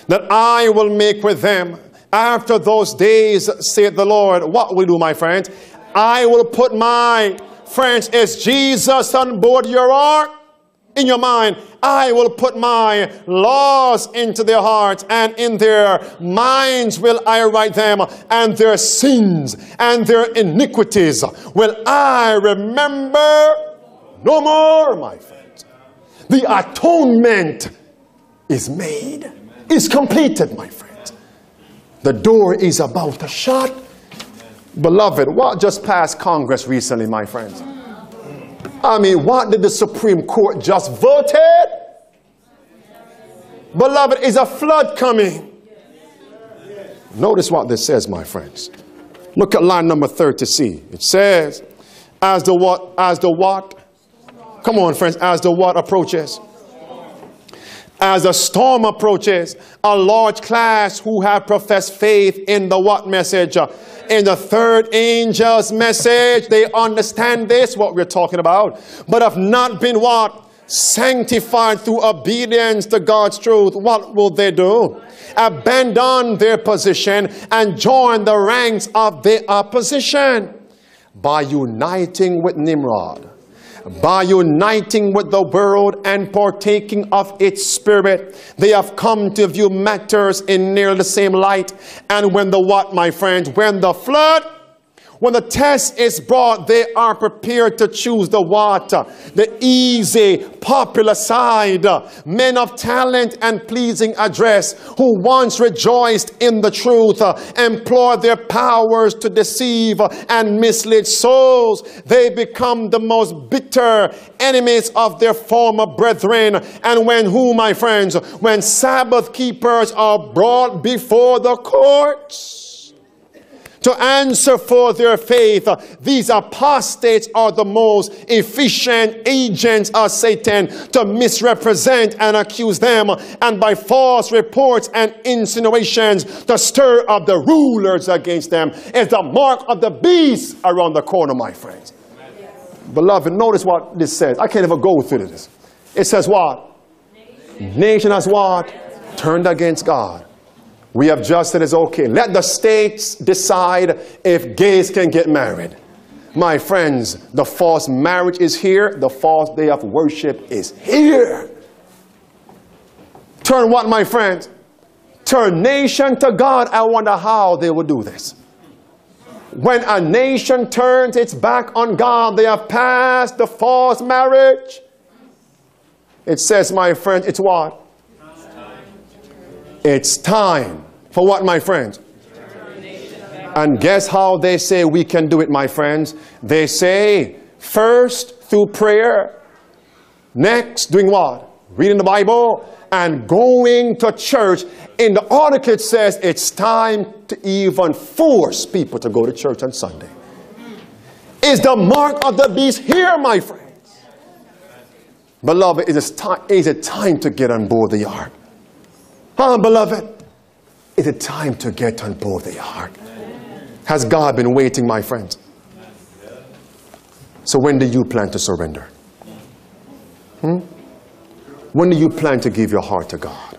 that I will make with them after those days, saith the Lord. What will do, my friends? I will put my, friends, is Jesus on board your ark? In your mind, I will put my laws into their hearts, and in their minds will I write them, and their sins and their iniquities will I remember no more, my friends. The atonement is made, is completed, my friends. The door is about to shut. Beloved, what just passed Congress recently, my friends? I mean, what did the Supreme Court just vote? Beloved, is a flood coming. Notice what this says, my friends. Look at line number 30c. It says, as the what? As the what? Come on, friends. As the what approaches? As a storm approaches, a large class who have professed faith in the what message? In the third angel's message. They understand this, what we're talking about, but have not been what? Sanctified through obedience to God's truth. What will they do? Abandon their position and join the ranks of the opposition by uniting with Nimrod, by uniting with the world and partaking of its spirit. They have come to view matters in nearly the same light. And when the what, my friends? When the flood, when the test is brought, they are prepared to choose the what? The easy, popular side. Men of talent and pleasing address, who once rejoiced in the truth, employ their powers to deceive and mislead souls. They become the most bitter enemies of their former brethren. And when who, my friends? When Sabbath keepers are brought before the courts to answer for their faith, these apostates are the most efficient agents of Satan to misrepresent and accuse them, and by false reports and insinuations to stir up the rulers against them. It's the mark of the beast around the corner, my friends. Yes. Beloved, notice what this says. I can't even go through this. It says what? Nation has what? Turned against God. We have just said it's okay. Let the states decide if gays can get married. My friends, the false marriage is here. The false day of worship is here. Turn what, my friends? Turn nation to God. I wonder how they will do this. When a nation turns its back on God, they have passed the false marriage. It says, my friends, it's what? It's time for what, my friends? And guess how they say we can do it, my friends? They say first through prayer, next doing what? Reading the Bible and going to church. In the article it says it's time to even force people to go to church on Sunday. It's the mark of the beast here, my friends. Beloved, is it time to get on board the ark? Huh, beloved? Is it time to get on board the ark? Has God been waiting, my friends? So when do you plan to surrender? When do you plan to give your heart to God?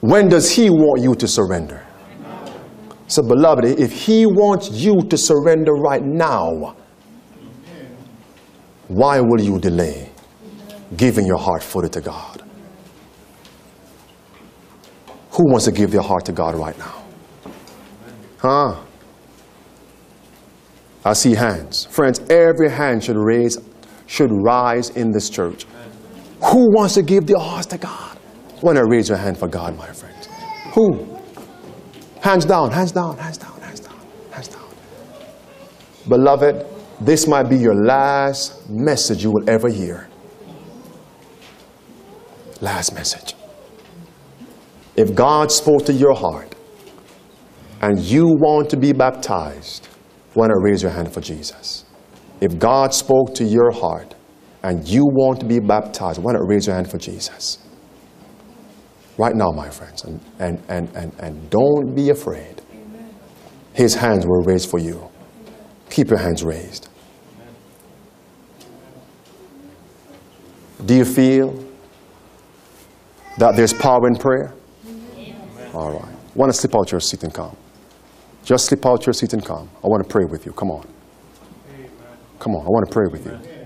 When does He want you to surrender? So beloved, if He wants you to surrender right now, why will you delay giving your heart fully to God? Who wants to give their heart to God right now? Huh? I see hands. Friends, every hand should raise should rise in this church. Who wants to give the hearts to God? Want to raise your hand for God, my friends? Who? Hands down, hands down, hands down, hands down, hands down. Beloved, this might be your last message you will ever hear. Last message. If God spoke to your heart and you want to be baptized, why not raise your hand for Jesus? If God spoke to your heart and you want to be baptized, why not raise your hand for Jesus? Right now, my friends, and don't be afraid. His hands were raised for you. Keep your hands raised. Do you feel that there's power in prayer? All right. Want to slip out your seat and come. Just slip out your seat and come. I want to pray with you. Come on. Come on. I want to pray with you.